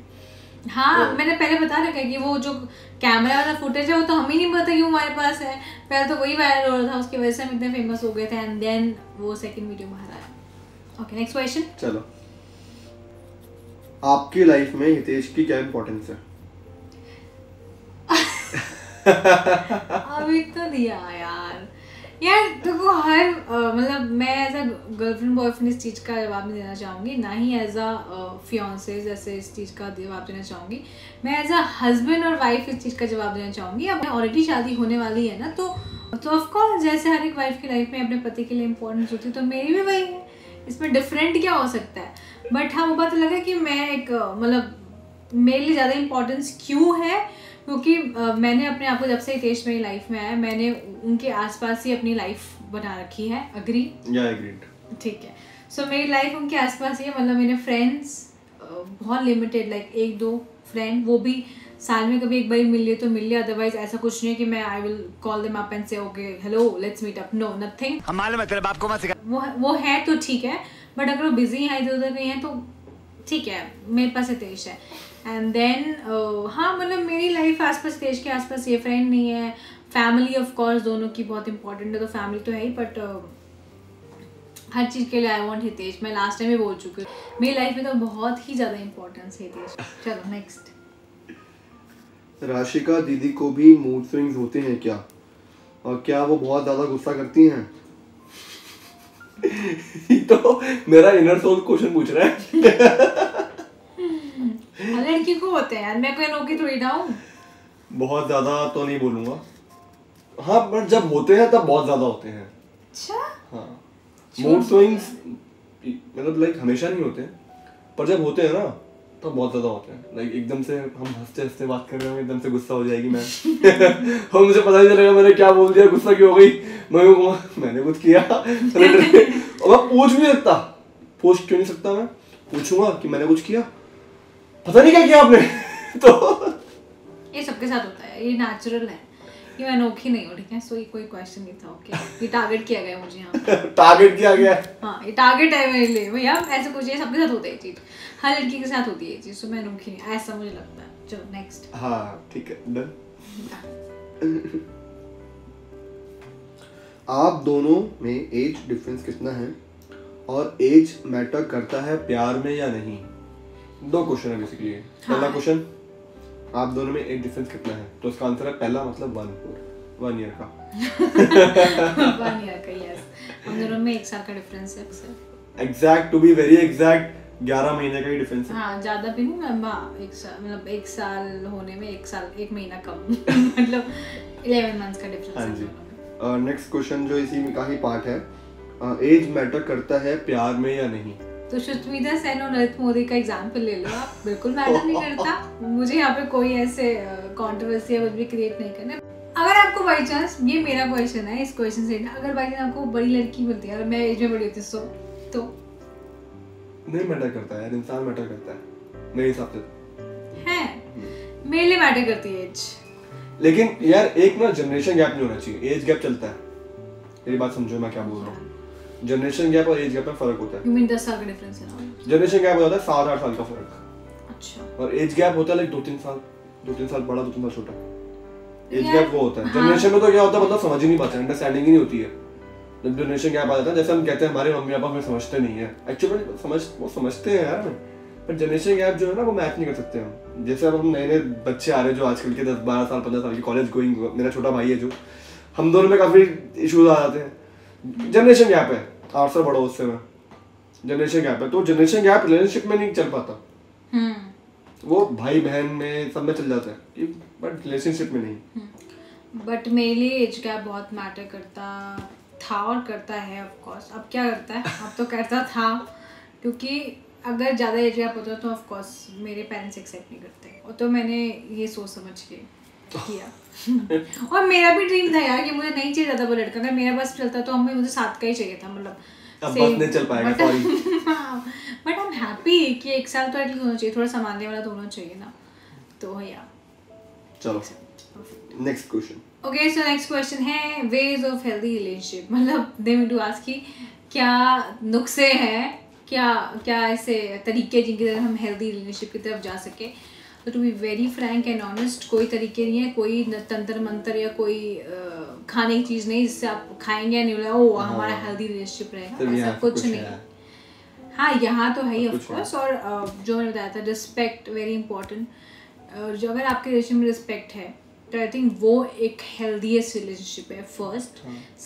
हाँ मैंने पहले बता रखा है कि वो जो कैमरा वाला फुटेज है वो तो हमें नहीं पता कि वो हमारे पास है, पहले तो वही वायरल हो रहा था, उसकी वजह से हम इतने फेमस हो गए थे एंड देन वो सेकंड वीडियो हमारा है। ओके नेक्स्ट क्वेश्चन, चलो आपकी लाइफ में हितेश की क्या इंपॉर्टेंस है? अभी तो दिया यार, यार देखो हर मतलब मैं एज अ गर्लफ्रेंड बॉयफ्रेंड इस चीज़ का जवाब नहीं देना चाहूँगी, ना ही एज अ फियांसे जैसे इस चीज़ का जवाब देना चाहूँगी, मैं एज अ हस्बैंड और वाइफ इस चीज़ का जवाब देना चाहूँगी। अब ऑलरेडी शादी होने वाली है ना, तो तो ऑफकोर्स जैसे हर एक वाइफ की लाइफ में अपने पति के लिए इंपॉर्टेंस होती है, तो मेरी भी वही है, इसमें डिफरेंट क्या हो सकता है। बट हाँ वो बात लगा कि मैं एक मतलब मेरे लिए ज़्यादा इम्पोर्टेंस क्यों है, क्योंकि uh, मैंने अपने आप को जब से हितेश मेरी लाइफ में आया मैंने उनके आसपास ही अपनी लाइफ बना रखी है। अग्री या एग्रीड, ठीक है। सो so, मेरी लाइफ उनके आसपास ही है, मतलब मेरे फ्रेंड्स बहुत लिमिटेड, लाइक एक दो फ्रेंड, वो भी साल में कभी एक बार मिल लिए तो मिल लिए, अदरवाइज ऐसा कुछ नहीं है कि मैं I will call them up and say okay hello let's meet up, no nothing. हमारे मतलब आपको मत सिखा, वो वो है तो ठीक है, बट अगर वो बिजी हैं इधर उधर कहीं हैं तो ठीक है, मेरे पास हितेश है। एंड देन uh, हाँ मतलब मेरी लाइफ आसपास देश के आसपास ये फ्रेंड नहीं है, फैमिली ऑफ कोर्स दोनों की बहुत इंपॉर्टेंट है, तो फैमिली तो है ही, बट uh, हर चीज़ के लिए आई वांट हितेश। मैं लास्ट टाइम भी बोल चुकी हूँ मेरी लाइफ में तो बहुत ही ज़्यादा इंपॉर्टेंस है हितेश। चलो नेक्स्ट, राशिका दीदी को भी मूड स्विंग्स होते हैं क्या, और क्या वो बहुत ज़्यादा गुस्सा करती हैं? तो मेरा इनर सोल क्वेश्चन पूछ रहा है। लड़की को होते हैं यार, मैं कोई रोकी थोड़ी ना हूँ। बहुत ज्यादा तो नहीं बोलूंगा, हाँ बट जब होते हैं तब बहुत ज्यादा होते हैं। अच्छा हाँ, मूड स्विंग्स मतलब लाइक हमेशा नहीं होते पर जब होते हैं ना तो बहुत ज्यादा होते हैं, लाइक एकदम से हम हंसते हंसते बात कर रहे हैं एकदम से गुस्सा हो जाएगी मैं और मुझे पता नहीं चलेगा मैंने क्या बोल दिया, गुस्सा क्यों हो गई, मैं मैंने कुछ किया और मैं पूछ भी नहीं सकता, पूछ क्यों नहीं सकता, मैं पूछूंगा कि मैंने कुछ किया, पता नहीं क्या किया आपने। तो ये सबके साथ होता है, ये नेचुरल है, कि मैं अनोखी नहीं हूँ, ठीक है। सो ये कोई क्वेश्चन नहीं था, ओके okay? ये टारगेट किया गया मुझे यहाँ टारगेट किया गया हाँ, ये टारगेट है मेरे लिए। भैया ऐसे कुछ ये सबके साथ होता है ये चीज़, हर लड़की के साथ होती है ये चीज़। सो मैं अनोखी नहीं, ऐसा मुझे लगता है। चलो नेक्स्ट। हाँ ठीक है। आप दोनों में एज डिफरेंस कितना है और एज मैटर करता है प्यार में या नहीं? दो क्वेश्चन है बेसिकली। पहला क्वेश्चन, आप दोनों में एज डिफरेंस कितना है, तो इसका आंसर है पहला मतलब वन वन ईयर का वन ईयर का यस। हम दोनों में एक साल का डिफरेंस है sir. Exact to be very exact ग्यारह महीने का ही डिफरेंस है। हाँ ज़्यादा भी नहीं, मैं एक साल मतलब एक साल होने में एक साल एक महीना कम मतलब इलेवन मंथ्स का डिफरेंस है दोनों में। नेक्स्ट uh, क्वेश्चन जो इसी में का ही पार्ट है, एज uh, मैटर करता है प्यार में या नहीं? तो सुष्मिता सेन और नरेंद्र मोदी का एग्जाम्पल ले लो आप, बिल्कुल मैटर नहीं करता। मुझे यहाँ पे कोई ऐसे कंट्रोवर्सी uh, भी क्रिएट नहीं करना। अगर आपको बाई चांस, ये मेरा क्वेश्चन है, इस क्वेश्चन से अगर बाई चांस आपको बड़ी लड़की मिलती है और मैं एज में बड़ी होती सो तो नहीं मैटर करता है। इंसान मैटर करता है मेरे हिसाब से, है मेरे लिए मैटर करती है एज। लेकिन यार एक ना जनरेशन गैप नहीं होना चाहिए। एज गैप चलता है, मेरी बात समझो मैं क्या बोल रहा हूँ। जनरेशन गैप और एज गैप में फर्क होता है। यू मीन दस साल का डिफरेंस है ना? जनरेशन गैप होता है सात आठ साल का फर्क। अच्छा। और एज गैप होता है लाइक दो तीन साल, दो तीन साल बड़ा दो तीन साल छोटा। एज गैप वो होता है। जनरेशन में तो क्या होता है मतलब समझ ही नहीं पाते, अंडरस्टैंडिंग ही नहीं होती है। जब जनरेशन गैप आ जाता है, जैसे हम कहते हैं हमारे मम्मी पापा हमें समझते नहीं है, एक्चुअली समझ वो समझते हैं यार, पर जनरेशन गैप जो है ना वो मैच नहीं कर सकते हम। जैसे अब हम नए नए बच्चे आ रहे हैं जो आजकल के दस बारह साल पंद्रह साल के कॉलेज गोइंग, मेरा छोटा भाई है, जो हम दोनों में काफ़ी इशूज आ जाते हैं। जनरेशन गैप है, आठ साल बड़ा उससे मैं, जनरेशन गैप है। तो जनरेशन गैप रिलेशनशिप में नहीं चल पाता, वो भाई बहन में सब में चल जाता है, बट रिलेशनशिप में नहीं। बट मेरे लिए एज गैप बहुत मैटर करता था और करता है ऑफ कोर्स। अब क्या करता है, अब तो करता था, क्योंकि अगर ज़्यादा एज गैप होता तो ऑफ कोर्स मेरे पेरेंट्स एक्सेप्ट नहीं करते, और तो मैंने ये सोच समझ के किया। और मेरा भी ड्रीम था यार कि मुझे नहीं चाहिए ज़्यादा बड़ा लड़का, अगर मेरा बस चलता तो हमें मुझे साथ का ही चाहिए था, मतलब अब बस नहीं चल पाएगा sorry. But I am happy कि एक साल तो एटलीस्ट होना चाहिए, थोड़ा संभालने वाला तो होना चाहिए ना, तो यार चलो next question. Okay so next question है वेज ऑफ हेल्दी रिलेशनशिप, मतलब दे मीन टू आस्क कि क्या नुस्खे हैं, क्या क्या ऐसे तरीके जिनकी तरफ हम हेल्दी रिलेशनशिप की तरफ जा सके। तो to be very frank and honest, कोई तरीके नहीं है, कोई तंत्र मंत्र या कोई खाने की चीज़ नहीं जिससे आप खाएंगे या नहीं ओ हमारा हेल्दी रिलेशनशिप रहेगा, ऐसा कुछ नहीं। हाँ यहाँ तो है ही ऑफ कोर्स। और जो मैंने बताया था रिस्पेक्ट वेरी इंपॉर्टेंट, जो अगर आपके रिलेशन में रिस्पेक्ट है तो आई थिंक वो एक हेल्दीएस्ट रिलेशनशिप है first.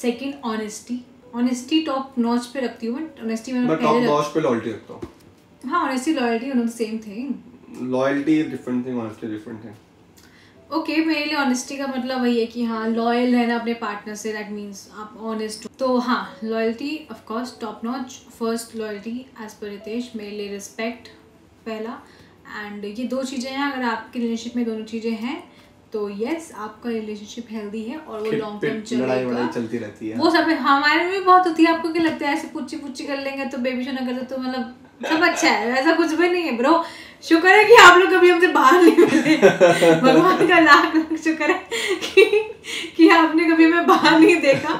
Second honesty, honesty top notch पे रखती हूँ, बट ऑनेस्टी मैं टॉप नॉच पे लॉयल्टी रखता हूँ। हाँ honesty loyalty the same thing, loyalty is different thing, honesty different है। ओके मेरे लिए ऑनेस्टी का मतलब वही है कि हाँ लॉयल रहना अपने पार्टनर से, दैट मीन्स आप ऑनेस्ट हो, तो हाँ loyalty of course top notch first loyalty as per Hitesh. मेरे लिए रिस्पेक्ट पहला, एंड ये दो चीज़ें हैं, अगर आपके रिलेशनशिप में दोनों चीज़ें हैं तो यस आपका रिलेशनशिप हेल्दी है और वो लॉन्ग टर्म चलेगा, चलती रहती है वो सब। हमारे में भी बहुत होती है, आपको क्या लगता है ऐसे पुच्ची पुच्ची कर लेंगे तो बेबी शो ना करते तो मतलब सब अच्छा है, ऐसा कुछ भी नहीं है ब्रो। शुक्र है कि आप लोग कभी हमसे बाहर नहीं मिले भगवान का लाख लाख शुक्र है कि, कि आपने कभी हमें बाहर नहीं देखा।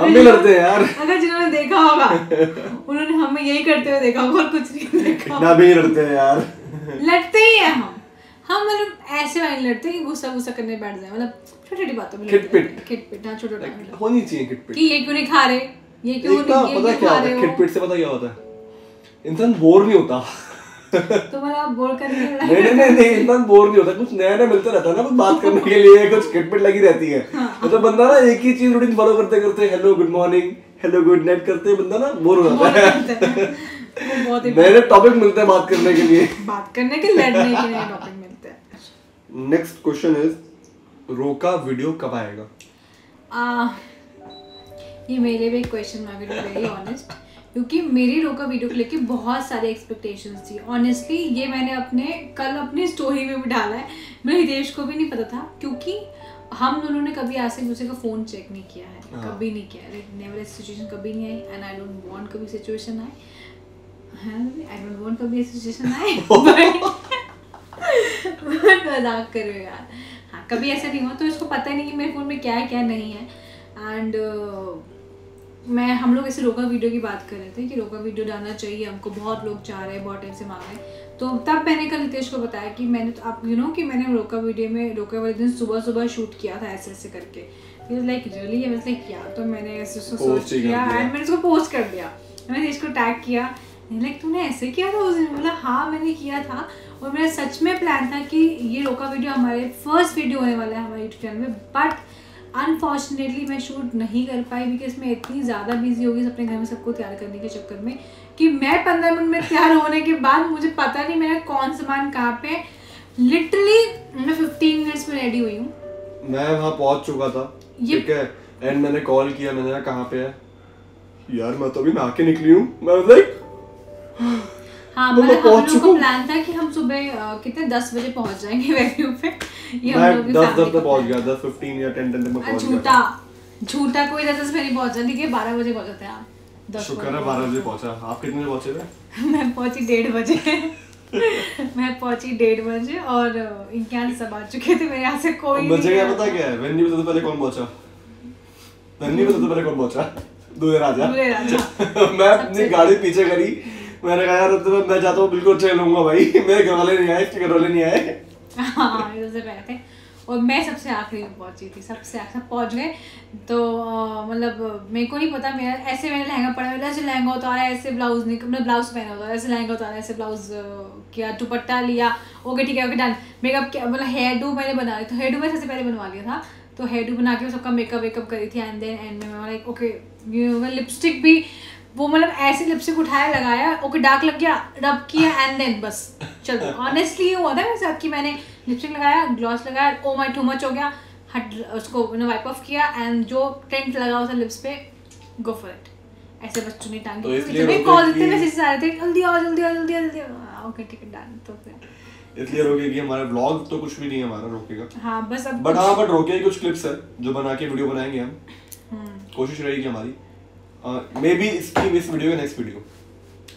हम भी लड़ते हैं यार, अगर जिन्होंने देखा होगा उन्होंने हमें यही करते हुए देखा होगा, और कुछ नहीं देखा। ना भी लड़ते हैं यार, लड़ते ही है हम हम मतलब ऐसे वाले लड़ते हैं कि गुस्सा गुस्सा करने बैठ जाए, मतलब छोटी छोटी बातों में किटपिट किटपिट ना छोटा छोटा होनी चाहिए किटपिट कि ये क्यों नहीं खा रहे, ये क्यों नहीं, ये क्यों खा रहे हो। किटपिट से पता क्या होता है, इंसान बोर नहीं होता तो मतलब आप बोर करने लड़ाई नहीं नहीं नहीं इंसान बोर नहीं होता, कुछ नया नया मिलता रहता है ना, कुछ बात करने के लिए कुछ किटपिट लगी रहती है। मतलब बंदा ना एक ही चीज रूटीन फॉलो करते करते hello good morning hello good night करते बंदा ना बोर हो जाता है। नए टॉपिक मिलते हैं बात करने के लिए, बात करने के लड़ने के नए टॉपिक मिलते हैं। नेक्स्ट क्वेश्चन इज रोका वीडियो कब आएगा। आ, ये मेरे भी एक क्वेश्चन मार्क है वेरी ऑनेस्ट, क्योंकि मेरी रोका वीडियो को लेके बहुत सारी एक्सपेक्टेशंस थी ऑनेस्टली। ये मैंने अपने कल अपनी स्टोरी में भी डाला है, मेरे हितेश को भी नहीं पता था, क्योंकि हम दोनों ने कभी आज से दूसरे का फ़ोन चेक नहीं किया है, हाँ। कभी नहीं किया, लाइक नेवर ऐसी सिचुएशन कभी नहीं आई, एंड आई डोंट वांट कभी सिचुएशन आए, आई डोंट वांट कभी सिचुएशन आए। मजाक कर रहे हो यार, हाँ कभी ऐसा नहीं हुआ, तो इसको पता ही नहीं कि मेरे फ़ोन में क्या है क्या नहीं है। एंड uh, मैं हम लोग ऐसे रोका वीडियो की बात कर रहे थे कि रोका वीडियो डालना चाहिए, हमको बहुत लोग चाह रहे हैं, बहुत टाइम से मांग रहे हैं। तो तब मैंने कल हितेश को बताया कि मैंने तो आप यू नो कि मैंने रोका वीडियो में रोका वाले दिन सुबह सुबह शूट किया था ऐसे ऐसे करके, लाइक रियली है वैसे किया। तो मैंने ऐसे सोच किया एंड मैंने उसको पोस्ट कर दिया, मैंने इसको टैग किया लाइक तूने ऐसे किया था उस दिन, बोला हाँ मैंने किया था। और मेरा सच में प्लान था कि ये रोका वीडियो हमारे फर्स्ट वीडियो होने वाला है हमारे यूट्यूब चैनल में, बट अनफॉर्चुनेटली मैं शूट नहीं कर पाई बिकॉज मैं इतनी ज़्यादा बिजी हो गई अपने घर में सबको तैयार करने के चक्कर में कि मैं पंद्रह मिनट में तैयार होने के बाद मुझे पता नहीं मेरा कौन सामान कहाँ पे। लिटरली मैं फिफ्टीन मिनट्स में रेडी हुई हूँ, मैं वहाँ पहुँच चुका था ठीक है। एंड मैंने कॉल किया, मैंने कहा कहाँ पे है यार, मैं तो अभी नहा के निकली हूँ, मैं लाइक हाँ तो मतलब हम लोग को प्लान था कि हम सुबह कितने दस बजे पहुँच जाएंगे वेन्यू पे, ये हम लोग दस दस तक पहुँच गया, दस फिफ्टीन या टेन टेन तक पहुँच गया। झूठा झूठा कोई दस दस में नहीं पहुँचा, देखिए बारह बजे पहुँचते हैं आप। शुक्र है बारह बजे पहुँचा, आप कितने बजे पहुँचे? मैं पहुँची डेढ़ बजे मैं पहुंची डेढ़ बजे और इनके यहाँ सब आ चुके थे, मेरे यहाँ से कोई मुझे क्या पता क्या है। वेन्यू पे सबसे पहले कौन पहुंचा? वेन्यू पे सबसे पहले कौन पहुंचा? दूल्हे राजा, दूल्हे राजा। मैं अपनी गाड़ी पीछे करी, मैंने कहा यार तो मैं जाता हूँ बिल्कुल ट्रेन लूंगा भाई, मेरे घर वाले नहीं आए, इसके घर वाले नहीं आए। हाँ सबसे पहले थे और मैं सबसे आखिरी में पहुंची थी, सबसे आखिर पहुंच गए। तो मतलब मेरे को नहीं पता, मेरा ऐसे मैंने लहंगा पड़ा हुआ, ऐसे लहंगा उतारा, ऐसे ब्लाउज निक मतलब ब्लाउज पहना हुआ, ऐसे लहंगा उतारा, ऐसे ब्लाउज किया, दुपट्टा लिया, ओके ठीक है ओके डन। मेकअप क्या मतलब हेयर डू मैंने बना लिया, तो हेयर डू मैंने सबसे पहले बनवा लिया था, तो हेयर डू बना के सबका मेकअप वेकअप करी थी। एंड देन एंड में लाइक ओके लिपस्टिक भी वो मतलब ऐसे लिपस्टिक उठाया लगाया, ओके डार्क लग गया, रब किया एंड देन बस चलो। ऑनेस्टली ये हुआ था मेरे साथ कि मैंने लिपस्टिक लगाया, ग्लॉस लगाया, ओ माय टू मच हो गया, हट उसको वाइप ऑफ किया एंड जो टेंट लगा हुआ था लिप्स पे गो फॉर इट, ऐसे बस चुनी टांग के कॉल देते मैसेज आ रहे थे जल्दी आओ जल्दी आओ जल्दी जल्दी ओके ठीक है डन। तो फिर इसलिए रोके कि हमारा व्लॉग तो कुछ भी नहीं है हमारा रोकेगा, हां बस अब बट हां बट रोके कुछ क्लिप्स है जो बना के वीडियो बनाएंगे हम, कोशिश रहेगी हमारी मे बी इसकी इस वीडियो का नेक्स्ट वीडियो,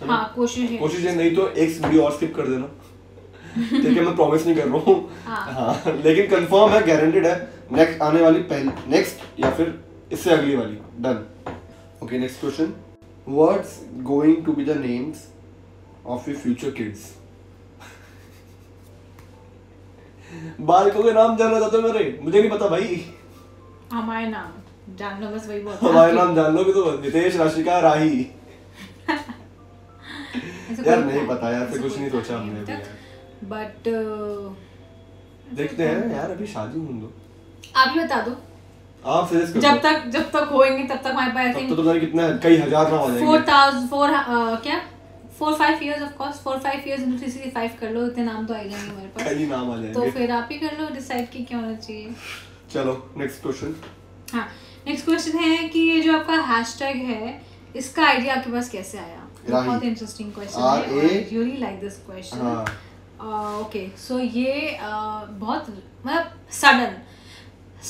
हाँ कोशिश है कोशिश है नहीं तो एक वीडियो और स्किप कर देना ठीक है। मैं प्रॉमिस नहीं कर रहा हूँ हाँ।, हाँ लेकिन कंफर्म है, गारंटेड है नेक्स्ट आने वाली पहले नेक्स्ट या फिर इससे अगली वाली done. Okay next question, what's going to be the names of your future kids? बालकों के नाम जानना चाहते हो? मेरे मुझे नहीं पता भाई, हमारे नाम जान लो बस वही बहुत, हमारे नाम जान लो कि तो हितेश, राशिका, राही यार नहीं पता यार, से कुछ नहीं सोचा हमने बट uh, देखते हैं यार, अभी शादी होने दो, आप ही बता दो आप सजेस्ट करो, जब तक जब तक होएंगे तब तक हमारे पास तो तो कितना कई हजार ना हो जाएंगे, फोर थाउजेंड फोर क्या four five years, of course four five years into three five कर लो, इतने नाम तो आ ही जाएंगे हमारे पास, कई नाम आ जाएंगे तो फिर आप ही कर लो डिसाइड कि क्या होना चाहिए। चलो नेक्स्ट क्वेश्चन, हाँ नेक्स्ट क्वेश्चन है कि ये जो आपका हैशटैग है इसका आइडिया आपके पास कैसे आया? बहुत इंटरेस्टिंग क्वेश्चन है, I really like this question. Okay so ये uh, बहुत मतलब सडन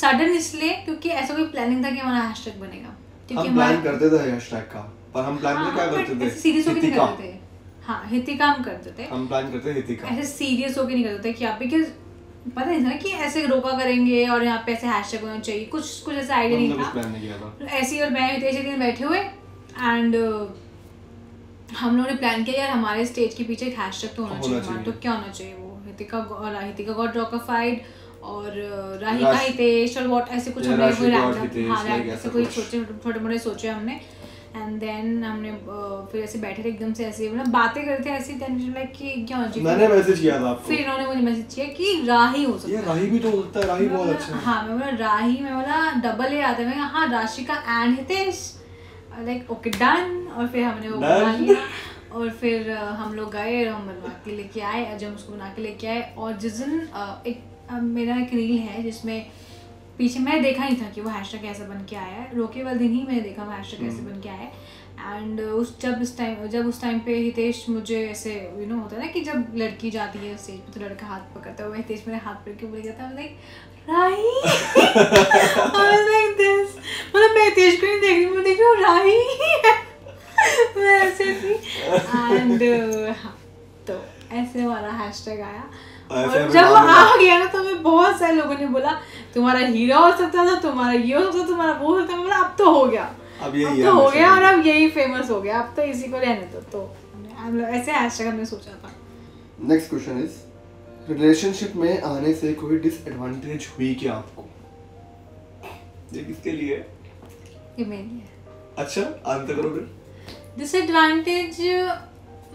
सडन इसलिए क्योंकि ऐसा कोई प्लानिंग था कि हमारा हैशटैग बनेगा, क्योंकि हम प्लान करते थे हैशटैग का पर हम प्लान में क्या करते थे सीरियस होके नहीं करते थे, हाँ हितिका हम करते थे, हम प्लान करते थे हितिका, ऐसे सीरियस होके नहीं करते थे कि आप बिकॉज़ पता नहीं था कि ऐसे रोका करेंगे और यहाँ पे ऐसे हैशटैग होना चाहिए, कुछ कुछ ऐसा आइडिया नहीं था ऐसे। और मैं हितेश एक दिन बैठे हुए एंड हम लोगों ने प्लान किया यार हमारे स्टेज के पीछे एक हैशटैग तो होना चाहिए, तो क्या होना चाहिए वो हितिका और हितिका गॉट रॉकिफाइड और राही का हितेश और व्हाट ऐसे कुछ हमने कोई रैंडम हाँ ऐसे कोई छोटे छोटे मोटे सोचे हमने। एंड देन हमने फिर ऐसे बैठे थे एकदम से ऐसे मतलब बातें करते ऐसे टेंशन लाइक कि क्या हो जाए, मैंने मैसेज किया था आपको, फिर इन्होंने मुझे मैसेज किया कि राही हो सकता है, राही भी तो होता है, राही बहुत अच्छा है, हाँ मैं बोला राही, मैं बोला डबल ए आता है, मैं हाँ Rashika and Hitesh like okay done. और फिर हमने वो बना लिया और फिर हम लोग गए और हम बनवा के लेके आए, आज हम उसको बना के लेके आए। और जिस दिन एक मेरा एक रील है जिसमें पीछे मैंने देखा नहीं था कि वो हैशटैग कैसे बन के आया है, रोके वाले दिन ही मैंने देखा वो हैशटैग कैसे बन के आया है। एंड उस जब उस टाइम जब उस टाइम पे हितेश मुझे ऐसे यू नो होता है ना कि जब लड़की जाती है स्टेज पे तो लड़का हाथ पकड़ता है, वो हितेश मेरे हाथ पकड़ के बोल गया था लाइक राही लाइक दिस मतलब मैं हितेश को नहीं देख रही मैं देख रही हूँ राही मैं ऐसे थी एंड हाँ तो ऐसे वाला हैशटैग आया। और जब वो आ गया ना तो मैं बहुत सारे लोगों ने बोला तुम्हारा हीरा हो सकता था, तुम्हारा ये हो सकता था, तुम्हारा वो हो सकता था। मतलब अब तो हो गया, अब यही अब तो हो गया और अब यही फेमस हो गया, अब तो इसी को रहने दो। तो, तो ऐसे हैशटैग हमने सोचा था। नेक्स्ट क्वेश्चन इज, रिलेशनशिप में आने से कोई डिसएडवांटेज हुई क्या आपको? ये किसके लिए है? ये मेरे लिए। अच्छा, आंसर करो फिर। डिसएडवांटेज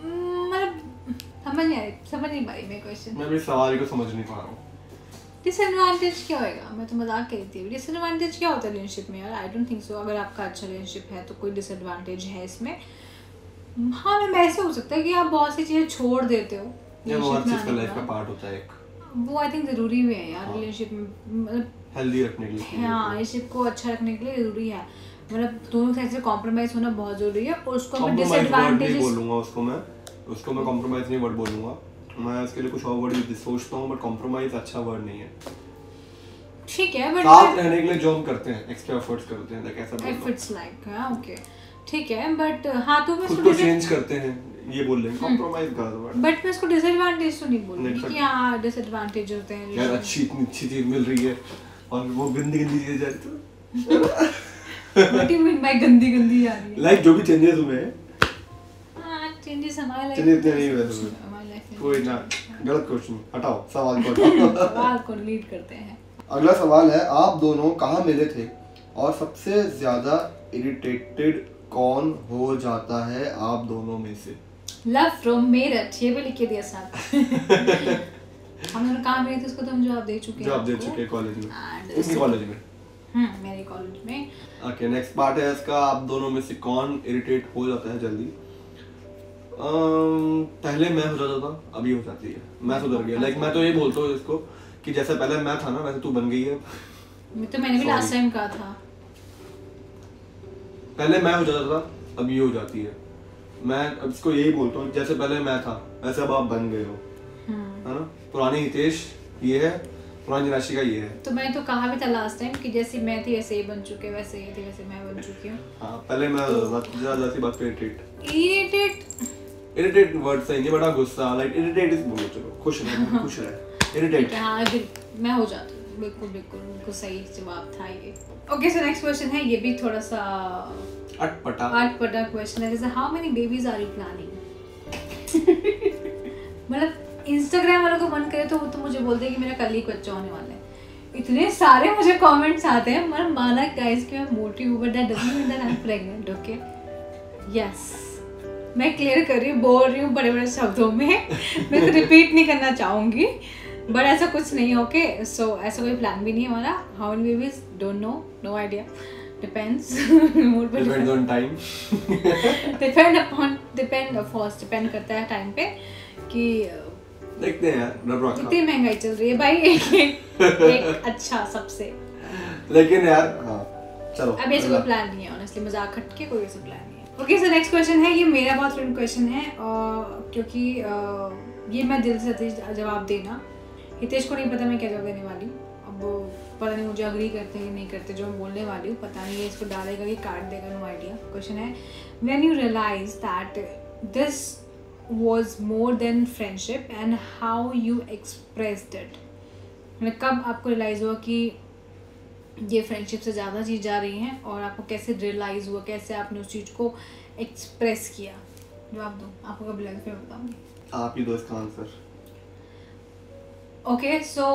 मतलब समझ नहीं आ रही, समझ नहीं पा रही मेरे क्वेश्चन। मैं भी सवाल को समझ नहीं पा रहा हूँ। डिसएडवांटेज क्या होएगा? मैं तो मजाक करती हूँ। डिसएडवांटेज क्या होता है रिलेशनशिप में यार? I don't think so. अगर आपका अच्छा रिलेशनशिप है तो कोई डिसएडवांटेज है इसमें? हाँ, मैं वैसे हो सकता है कि आप बहुत सी चीज़ें छोड़ देते हो, वो आई थिंक ज़रूरी भी है यार रिलेशनशिप में, मतलब हेल्दी रखने के लिए। हाँ, रिलेशनशिप को अच्छा रखने के लिए ज़रूरी है, मतलब दोनों साइड से कॉम्प्रोमाइज़ होना बहुत ज़रूरी है। और उसको मैं डिसएडवांटेज बोलूँगा, उसको मैं उसको मैं कॉम्प्रोमाइज़ नहीं वर्ड बोलूँगा, मैं इसके लिए कुछ और वर्ड सोचता हूँ, बट कॉम्प्रोमाइज अच्छा वर्ड नहीं है। ठीक है, बट साथ रहने के लिए जो हम करते हैं, एक्स्ट्रा एफर्ट्स करते हैं, लाइक ऐसा एफर्ट्स लाइक। हां ओके ठीक है, बट हां तो मैं इसको चेंज करते हैं, ये बोल रहे हैं कॉम्प्रोमाइज का वर्ड, बट मैं इसको डिसएडवांटेज तो नहीं बोलूंगी कि हां डिसएडवांटेज होते हैं यार। अच्छी इतनी अच्छी चीज मिल रही है और वो गंदी गंदी चीजें जाती है। व्हाट यू मीन बाय गंदी गंदी आ रही है? लाइक जो भी चेंजेस हुए हैं। हां, चेंजेस हमारे लाइफ में नहीं हुए। कोई ना, गलत क्वेश्चन हटाओ, सवाल को सवाल को लीड करते हैं। अगला सवाल है, आप दोनों कहाँ मिले थे और सबसे ज्यादा इरिटेटेड कौन हो जाता है आप दोनों में से? लव फ्रॉम मेरठ, ये भी लिख के दिया साहब। हम दोनों कहाँ मिले थे उसको तो हम जवाब दे चुके हैं, जवाब दे चुके हैं कॉलेज में, उसके कॉलेज में। हम्म, मेरे कॉलेज में। ओके, नेक्स्ट पार्ट है इसका, आप दोनों में से कौन इरिटेट हो जाता है जल्दी? Um, पहले मैं हो जाता था, अभी हो जाती है। मैं सुधर गया, लाइक मैं तो ये बोलता हूँ इसको कि जैसे पहले मैं था ना वैसे तू बन गई है। मैं तो मैंने भी लास्ट टाइम कहा था, पहले मैं हो जाता था, अब ये हो जाती है। मैं अब इसको यही बोलता हूँ, जैसे पहले मैं था वैसे अब आप बन गए हो, है ना? पुरानी हितेश ये है, पुरानी राशिका ये है। तो मैंने तो कहा भी था लास्ट टाइम कि जैसे मैं थी वैसे ये बन चुके, वैसे ये थी वैसे मैं बन चुकी हूँ। हाँ, पहले मैं हो जाता था, ज़्यादा सी बात पे इरिटेट इरिटेट इरिटेट वर्ड सही नहीं, बड़ा गुस्सा, लाइक इरिटेट इस बोलो, चलो खुश रह खुश रह इरिटेट। हाँ, मैं हो जाता हूँ, बिल्कुल बिल्कुल बिल्कुल सही जवाब था ये। ओके, सो नेक्स्ट क्वेश्चन है, ये भी थोड़ा सा अटपटा अटपटा क्वेश्चन है, जैसे how many babies are you planning? मतलब इंस्टाग्राम वालों को मन करे तो वो तो मुझे बोलते हैं कि मेरा कल ही बच्चा होने वाला है। इतने सारे मुझे कमेंट्स आते हैं, मैं माना गाइस कि मैं मोटी हूँ, but that doesn't mean that I am pregnant. Okay, yes, मैं क्लियर कर रही हूँ, बोल रही हूँ बड़े बड़े शब्दों में, मैं तो रिपीट नहीं करना चाहूँगी, बट ऐसा कुछ नहीं है। ओके, सो ऐसा कोई प्लान भी नहीं है हमारा। How many babies, don't know, no idea, depends mood पर, depends on time, depend upon depend of course depend करता है टाइम पे कि देखते हैं यार। कितनी महंगाई चल रही है भाई, एक एक अच्छा सबसे, लेकिन यार हां चलो अब ऐसा कोई प्लान नहीं है ऑनेस्टली, मजाक हटके कोई ऐसा प्लान नहीं है। ओके, सो नेक्स्ट क्वेश्चन है, ये मेरा बहुत फ्रेंड क्वेश्चन है, uh, क्योंकि uh, ये मैं दिल से जवाब देना, हितेश को नहीं पता मैं क्या जवाब देने वाली हूँ। अब वो पता नहीं मुझे अग्री करते हैं नहीं करते, जो मैं बोलने वाली हूँ पता नहीं है, इसको डालेगा कि काट देगा, नो आइडिया। क्वेश्चन है, when you realise that this was more than friendship and how you expressed it, मतलब कब आपको रियलाइज़ हुआ कि ये फ्रेंडशिप से ज़्यादा चीज़ जा रही हैं और आपको कैसे रियलाइज़ हुआ, कैसे आपने उस चीज़ को एक्सप्रेस किया? जवाब दो, आपको कब लगा फिर बताऊँगी, आप ही दो इसका आंसर। ओके, सो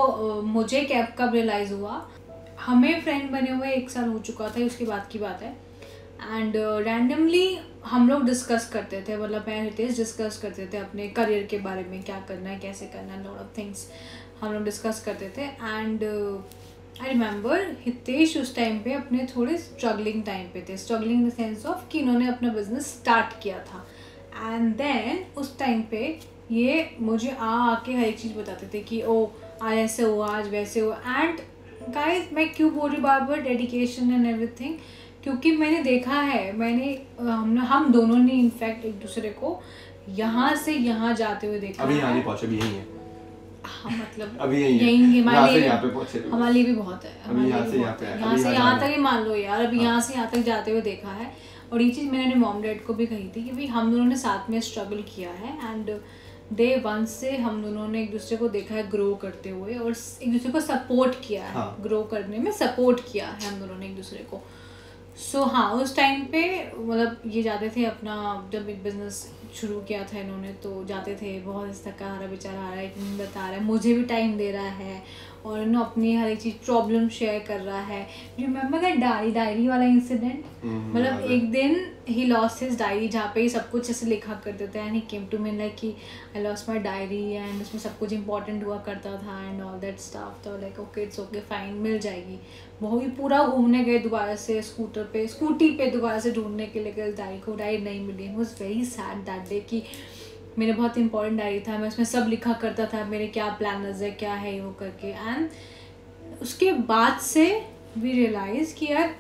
मुझे क्या कब रियलाइज़ हुआ, हमें फ्रेंड बने हुए एक साल हो चुका था, उसके बाद की बात है। एंड रैंडमली uh, हम लोग डिस्कस करते थे, मतलब मैं हितेश डिस्कस करते थे अपने करियर के बारे में, क्या करना है कैसे करना है, लॉट ऑफ थिंग्स हम लोग डिस्कस करते थे। एंड आई रिमेंबर हितेश उस टाइम पे अपने थोड़े स्ट्रगलिंग टाइम पे थे, struggling in the sense of कि इन्होंने अपना बिजनेस स्टार्ट किया था, एंड देन उस टाइम पे ये मुझे आ आके हर एक चीज़ बताते थे कि ओ आज ऐसे हुआ आज वैसे हुआ। एंड गाइस मैं क्यों बोल रही बार बार डेडिकेशन एंड एवरीथिंग, क्योंकि मैंने देखा है, मैंने हम हम दोनों ने इनफैक्ट एक दूसरे को यहाँ से यहाँ जाते हुए देखा। अभी यहाँ नहीं पहुँचे, अभी यहीं है। हाँ, मतलब अभी यही हमारे लिए, हमारे लिए भी बहुत है, अभी यहाँ से यहाँ से यहाँ तक ही मान लो यार, अभी यहाँ से यहाँ तक जाते हुए देखा है। और ये चीज़ मैंने अपने मॉम डैड को भी कही थी कि भाई हम दोनों ने साथ में स्ट्रगल किया है, एंड डे वन से हम दोनों ने एक दूसरे को देखा है ग्रो करते हुए और एक दूसरे को सपोर्ट किया है, हाँ. ग्रो करने में सपोर्ट किया है हम दोनों ने एक दूसरे को. सो so, हाँ उस टाइम पे मतलब ये जाते थे अपना, जब एक बिज़नेस शुरू किया था इन्होंने तो जाते थे, बहुत थका हारा बेचारा आ रहा है, एक बता रहा है, मुझे भी टाइम दे रहा है और इन्होंने अपनी हर एक चीज़ प्रॉब्लम शेयर कर रहा है. रिमेम्बर दैट डायरी डायरी वाला इंसिडेंट, मतलब एक दिन ही लॉस हिज डायरी जहाँ पे सब कुछ ऐसे लिखा करते थे and he came to me like कि I lost my diary and उसमें सब कुछ इंपॉर्टेंट हुआ करता था एंड ऑल दैट स्टाफ. तो like okay it's okay fine मिल जाएगी. बहुत ही पूरा घूमने गए दोबारा से स्कूटर पे स्कूटी पे दोबारा से ढूंढने के लिए डायरी को, डायरी नहीं मिली. I was very sad that day कि मेरे बहुत इंपॉर्टेंट डायरी था, मैं उसमें सब लिखा करता था मेरे क्या प्लानर्स है क्या है वो करके. एंड उसके बाद से वी रियलाइज़ कि यार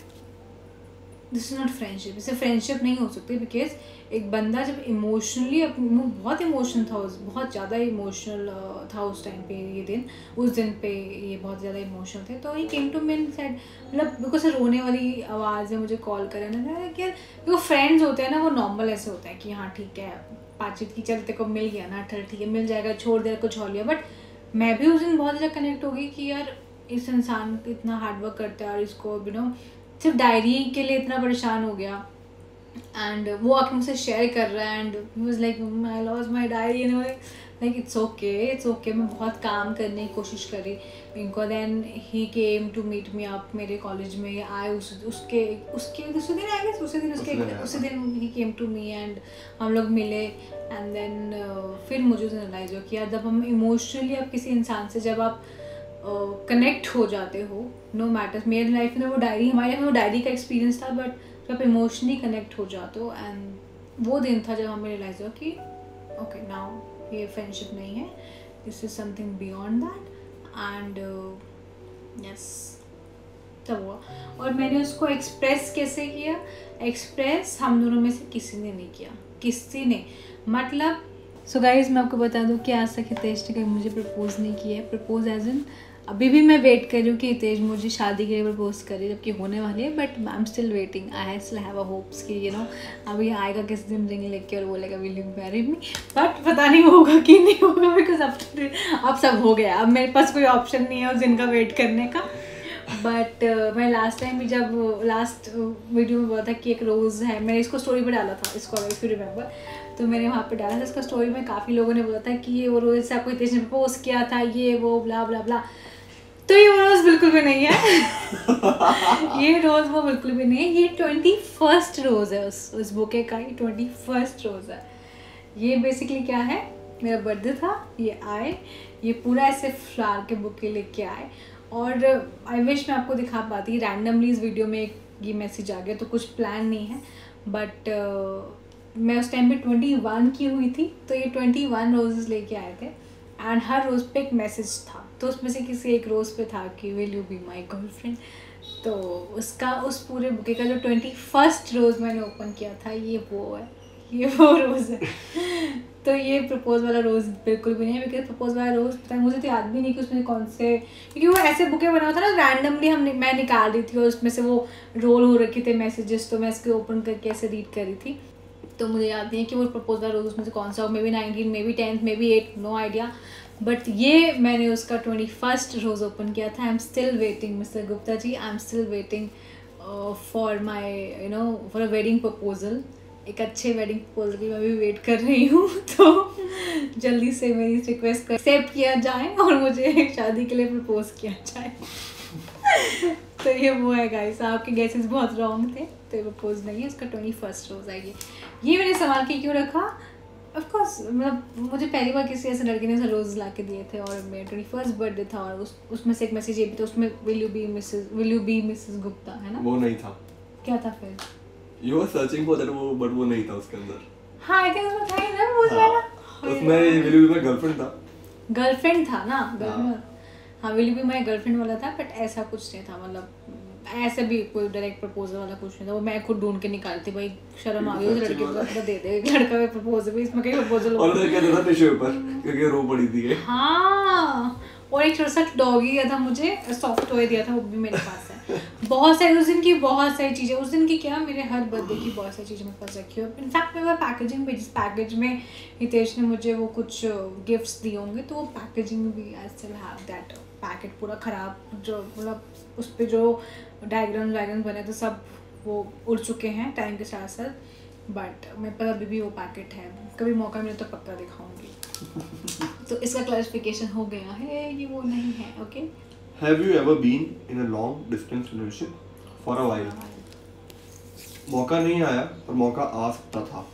दिस इज़ नॉट फ्रेंडशिप, इससे फ्रेंडशिप नहीं हो सकती. बिकॉज एक बंदा जब इमोशनली अपनी बहुत इमोशन था उस बहुत ज़्यादा इमोशनल था उस टाइम पे, ये दिन उस दिन पे ये बहुत ज़्यादा इमोशनल थे. तो ये केम टू मी सेड, मतलब मेरे को सर रोने वाली आवाज़ में मुझे कॉल करा ना कि यार वो फ्रेंड्स होते हैं ना वो नॉर्मल ऐसे होता है कि हाँ ठीक है बातचीत की चलते को मिल गया ना ठीक है मिल जाएगा छोड़ दे कुछ हो लिया. बट मैं भी उस दिन बहुत ज़्यादा कनेक्ट हो गई कि यार इस इंसान इतना हार्डवर्क करता है और इसको यू नो सिर्फ डायरी के लिए इतना परेशान हो गया एंड वो आके मुझसे शेयर कर रहा है and was like I lost my diary and like it's okay it's okay. मैं बहुत काम करने की कोशिश करी इनको. Then he came to meet me up मेरे कॉलेज में आए उस उसके उसके दूसरे दिन आए उसी दिन उसके उसी दिन ही केम टू मी एंड हम लोग मिले. एंड देन uh, फिर मुझे रियलाइज हो कि यार जब हम इमोशनली आप किसी इंसान से जब आप कनेक्ट uh, हो जाते हो नो मैटर्स. मेरी लाइफ में वो डायरी हमारे लाइफ में वो डायरी का एक्सपीरियंस था बट जब इमोशनली कनेक्ट हो जाते हो एंड वो दिन था जब हमें रियलाइज हुआ कि ओके नाउ ये फ्रेंडशिप नहीं है, this is something beyond that and yes तब हुआ. और मैंने उसको एक्सप्रेस कैसे किया, एक्सप्रेस हम दोनों में से किसी ने नहीं किया, किसी ने मतलब. सो so गाइज मैं आपको बता दूं कि आज तक हितेश ने मुझे प्रपोज नहीं किया है. प्रपोज एज इन अभी भी मैं वेट कर रही हूँ कि हितेश मुझे शादी के लिए प्रपोज करे जबकि होने वाली है. But I am still waiting, I still have a hopes कि यू नो अभी आएगा किस दिन रिंग लेके और बोलेगा will you marry me. But पता नहीं होगा कि नहीं होगा बिकॉज अब अब सब हो गया, अब मेरे पास कोई ऑप्शन नहीं है उस दिन का वेट करने का. बट uh, मैं लास्ट टाइम भी जब लास्ट वीडियो में बोला था कि एक रोज़ है, मैंने इसको स्टोरी पर डाला था, इसको अगर यू रिमेंबर तो मैंने वहाँ पे डाला था इसका स्टोरी में. काफ़ी लोगों ने बोला था कि ये वो रोज़ से आपको हितेश ने प्रपोज किया था ये वो ब्ला ब्ला ब्ला. तो ये वो रोज़ बिल्कुल भी नहीं है ये रोज़ वो बिल्कुल भी नहीं है. ये ट्वेंटी फर्स्ट रोज़ है उस उस बुके का, ये ट्वेंटी फर्स्ट रोज़ है. ये बेसिकली क्या है, मेरा बर्थडे था, ये आए ये पूरा ऐसे फ्लावर के बुके लेके आए और आई विश मैं आपको दिखा पाती. रैंडमली इस वीडियो में ये मैसेज आ गया तो कुछ प्लान नहीं है. बट uh, मैं उस टाइम पे ट्वेंटी वन की हुई थी तो ये ट्वेंटी वन रोजेज़ लेके आए थे एंड हर रोज़ पे एक मैसेज था. तो उसमें से किसी एक रोज़ पे था कि will you be my girlfriend. तो उसका उस पूरे बुके का जो ट्वेंटी फर्स्ट रोज़ मैंने ओपन किया था ये वो है, ये वो रोज़ है. तो ये प्रपोज वाला रोज़ बिल्कुल भी नहीं है बिकॉज प्रपोज वाला रोज़ पता है मुझे तो याद भी नहीं कि उसमें कौन से, क्योंकि वो ऐसे बुके बना हुआ था ना रैंडमली हम मैं निकाल रही थी और उसमें से वो रोल हो रखे थे मैसेजेस तो मैं इसके ओपन करके ऐसे रीड कर रही थी. तो मुझे याद नहीं है कि वो प्रपोज वाला रोज़ उसमें से कौन सा हो, maybe nineteen maybe tenth maybe eight, no idea. But ये मैंने उसका ट्वेंटी फर्स्ट रोज़ ओपन किया था. I am still waiting mister Gupta ji, I am still waiting for my you know for a wedding proposal. एक अच्छे wedding proposal की मैं भी वेट कर रही हूँ. तो जल्दी से मेरी रिक्वेस्ट को एक्सेप्ट किया जाए और मुझे शादी के लिए प्रपोज किया जाए. तो ये वो है गाइस, आपके गैसेस बहुत रॉन्ग थे. तो ये प्रपोज नहीं है, उसका ट्वेंटी फर्स्ट रोज़ आएगी. ये मैंने संभाल के क्यों रखा, ऑफकोर्स मतलब मुझे पहली बार किसी ऐसे लड़के ने रोज़ ला के दिए थे और मेरा ट्वेंटी फर्स्ट बर्थडे था और उस उसमें से एक मैसेज ये भी था उसमें will you be Mrs will you be Mrs Gupta, है ना. वो नहीं था, क्या था फिर You were searching for that, वो बट वो नहीं था उसके अंदर. हाँ आई थिंक उसमें था ही ना वो वाला, उसमें will you be my girlfriend था, गर्लफ्रेंड था ना गर्लफ्रेंड. हाँ will you be my girlfriend वाला था बट ऐसा कुछ नहीं था, मतलब ऐसे भी कोई डायरेक्ट प्रपोजल वाला कुछ नहीं था. वो मैं खुद ढूंढ के निकालती, भाई शर्म आ गई उस लड़के को दे दे लड़का में प्रपोज भी इसमें कहीं प्रपोजल और लड़का देता था टिश्यू पेपर क्योंकि रो पड़ी थी. हाँ और एक छोटा सा डॉगी दिया था मुझे, सॉफ्ट टॉय दिया था वो भी मेरे पास है. बहुत सारी उस दिन की बहुत सारी चीज़ें, उस दिन की क्या मेरे हर बर्थडे की बहुत सारी चीज़ें मैं फंस रखी हूँ। इनफैक्ट मैं वह पैकेजिंग भी, जिस पैकेज में हितेश ने मुझे वो कुछ गिफ्ट्स दिए होंगे, तो वो पैकेजिंग भी I still have that packet पूरा ख़राब, जो मतलब उस पर जो डायग्राम वायग्राम बने तो सब वो उड़ चुके हैं टाइम के साथ साथ, बट मेरे पास अभी भी वो पैकेट है। कभी मौका मिले तो पक्का दिखाऊंगी। तो इसका क्लैरिफिकेशन हो गया है, ये वो नहीं है। Okay, have you ever been in a long distance relationship for a while? मौका नहीं आया पर मौका आ सकता था।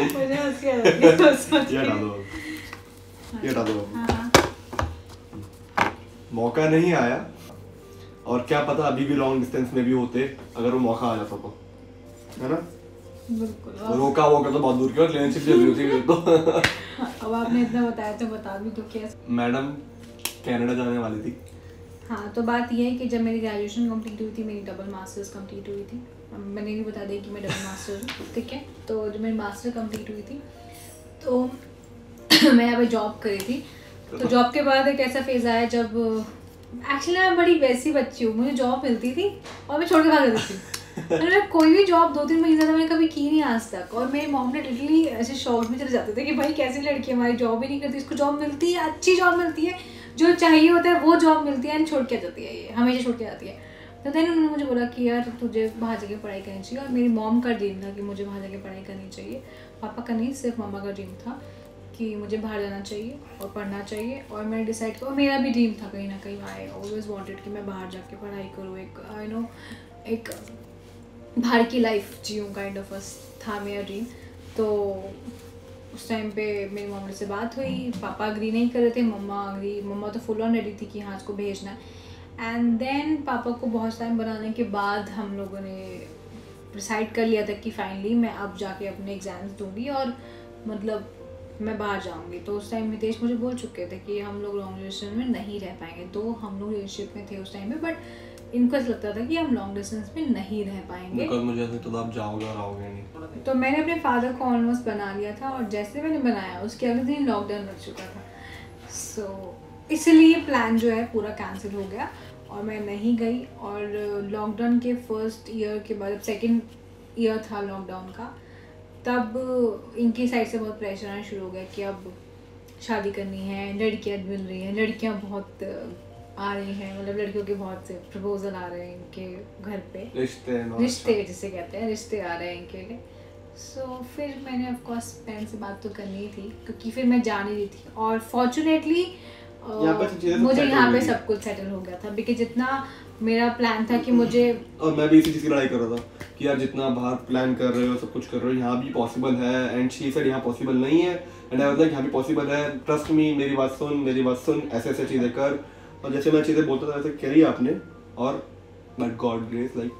मुझे उसकी आदत है। ये डालो, मौका नहीं आया और क्या पता अभी भी लॉन्ग डिस्टेंस में भी होते अगर वो मौका आ जाता तो, है ना? बिल्कुल। रोका वोका तो बहुत दूर की और रिलेशनशिप चल रही होती है तो। अब आपने इतना बताया तो बता भी दो क्या? मैडम कनाडा जाने वाली थी। हाँ, तो बात यह है कि जब मेरी ग्रेजुएशन कंप्लीट हुई थी, मेरी डबल मास्टर्स कंप्लीट हुई थी, मैंने भी बता दिया कि मैं डबल मास्टर हूँ, ठीक है? तो जब मेरी मास्टर कंप्लीट हुई थी तो मैं यहाँ पर जॉब करी थी। तो जॉब के बाद एक ऐसा फेज़ आया जब एक्चुअली मैं बड़ी वैसी बच्ची हूँ, मुझे जॉब मिलती थी और मैं छोड़ के भाग देती थी। मतलब मैं कोई भी जॉब दो तीन महीने तक मैंने कभी की नहीं आज तक, और मेरे मॉम ने लिटरली ऐसे शॉक में चले जाते थे कि भाई कैसी लड़की हमारी जॉब ही नहीं करती, इसको जॉब मिलती है, अच्छी जॉब मिलती है, जो चाहिए होता है वो जॉब मिलती है, एंड छोड़ के जाती है, ये हमेशा छोड़ के जाती है। तो देन उन्होंने मुझे बोला कि यार तुझे वहाँ जाके पढ़ाई करनी चाहिए, और मेरी मॉम का ड्रीम था कि मुझे वहाँ जाके पढ़ाई करनी चाहिए, पापा का नहीं, सिर्फ मम्मा का ड्रीम था कि मुझे बाहर जाना चाहिए और पढ़ना चाहिए। और मैंने डिसाइड किया, और मेरा भी ड्रीम था कहीं ना कहीं, आई ऑलवेज वांटेड कि मैं बाहर जाके पढ़ाई करूँ, एक आई नो एक बाहर की लाइफ जीऊँ, काइंड ऑफ अस था मेरा ड्रीम। तो उस टाइम पे मेरी मम्मी से बात हुई, पापा अग्री नहीं कर रहे थे, मम्मा अग्री, मम्मा तो फुल ऑन रेडी थी कि हाँ इसको भेजना। एंड देन पापा को बहुत टाइम बनाने के बाद हम लोगों ने डिसाइड कर लिया था कि फाइनली मैं अब जाके अपने एग्ज़ाम्स दूँगी और मतलब मैं बाहर जाऊंगी। तो उस टाइम हितेश मुझे बोल चुके थे कि हम लोग लॉन्ग रिलेशन में नहीं रह पाएंगे, तो हम लोग रिलेशनशिप में थे उस टाइम में, बट इनको ऐसा लगता था कि हम लॉन्ग डिस्टेंस में नहीं रह पाएंगे। मुझे तो आप जाओगे और आओगे नहीं। तो मैंने अपने फादर को ऑलमोस्ट बना लिया था, और जैसे मैंने बनाया उसके अगले दिन लॉकडाउन लग चुका था, सो so, इसलिए प्लान जो है पूरा कैंसिल हो गया और मैं नहीं गई। और लॉकडाउन के फर्स्ट ईयर के बाद, सेकेंड ईयर था लॉकडाउन का, तब इनकी साइड से बहुत प्रेशर आना शुरू हो गया कि अब शादी करनी है, लड़कियां मिल रही हैं, लड़कियां बहुत आ रही हैं, मतलब लड़कियों के बहुत से प्रपोजल आ रहे हैं इनके घर पे, रिश्ते रिश्ते जिसे कहते हैं, रिश्ते आ रहे हैं इनके लिए। सो so, फिर मैंने ऑफकोर्स पेरेंट्स से बात तो करनी थी, क्योंकि फिर मैं जान ही रही थी, और फॉर्चुनेटली मुझे यहाँ पे सब कुछ सेटल हो गया था, बिकॉज जितना मेरा प्लान था कि मुझे, और मैं भी इसी चीज़ की लड़ाई कर रहा था कि यार जितना बाहर प्लान कर रहे हो, सब कुछ कर रहे हो, यहाँ भी पॉसिबल है, एंड शी सेड यहाँ पॉसिबल नहीं है, एंड आई वाज लाइक यहाँ भी पॉसिबल है, ट्रस्ट मी, मेरी बात सुन, मेरी बात सुन, ऐसे ऐसे चीज़ें कर, और जैसे मैं चीज़ें बोलता था वैसे करी आपने, और बट गॉड ग्रेस लाइक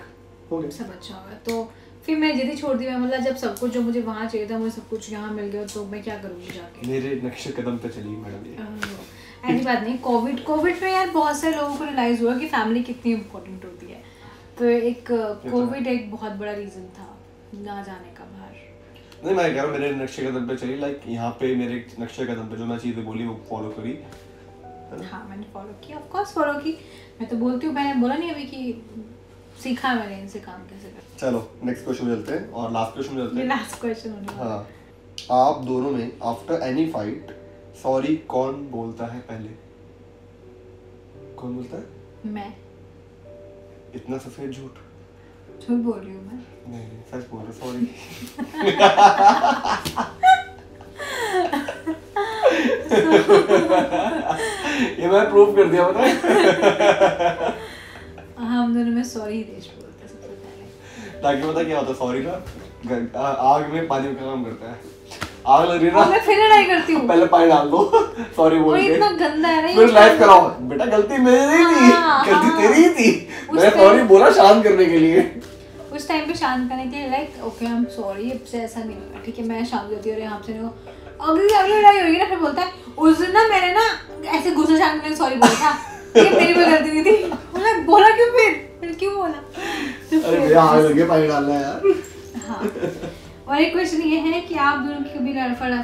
हो गया, सब अच्छा होगा। तो फिर मैं जिद ही छोड़ दी, मैं मतलब जब सब कुछ जो मुझे वहाँ चाहिए था मुझे सब कुछ यहाँ मिल गया, तो मैं क्या करूँगी जाके, मेरे नक्शे कदम पे चली मैडम। ऐसी बात नहीं, कोविड कोविड में यार बहुत सारे लोगों को रियलाइज़ हुआ कि फैमिली कितनी इम्पोर्टेंट होती है, तो एक कोविड एक बहुत बड़ा रीज़न था ना जाने का बाहर। नहीं, मैं कह रहा हूँ मेरे नक्शे कदम पे चली, लाइक यहाँ पे मेरे नक्शे कदम पे जो मैं चीज़ें बोली वो फॉलो करी। हाँ, मैंने फॉलो की, ऑफ कोर्स फॉलो की, मैं तो बोलती हूँ, मैंने बोला नहीं अभी कि सीखा मैंने इनसे काम कैसे करते। चलो नेक्स्ट क्वेश्चन चलते हैं, और लास्ट क्वेश्चन चलते हैं, लास्ट क्वेश्चन। हाँ, आप दोनों में आफ्टर एनी फाइट सॉरी कौन बोलता है पहले? कौन बोलता है? मैं। इतना सफेद झूठ झूठ बोल रही हूँ मैं? नहीं नहीं, सच बोल रहा, सॉरी। ये मैं प्रूफ कर दिया, पता है? हम दोनों में सॉरी हितेश बोलता है सबसे पहले, ताकि पता क्या होता है, सॉरी ना आग में पानी का काम करता है, आग लग रही ना, मैं फिर लड़ाई करती हूँ, पहले पानी डाल दो, सॉरी बोल के, इतना गंदा है ना, फिर लाइफ कराओ, बेटा गलती मेरी थी, गलती तेरी थी, मैं सॉरी बोला शांत करने के लिए, उस टाइम पे शांत करने के लिए, लाइक ओके हम सॉरी, अब से ऐसा नहीं होगा, ठीक है? मैं शांत होती हूँ और यहाँ से अगली अगली लड़ाई होगी ना, फिर बोलता है उस दिन ना मैंने ना ऐसे गुस्सा शांत में सॉरी बोला था, ये मेरी गलती नहीं थी, मतलब बोला क्यों, फिर फिर क्यों बोला? अरे भैया आग लग गई, पानी डालना है यार। हाँ, और एक क्वेश्चन ये है कि आप दोनों की कभी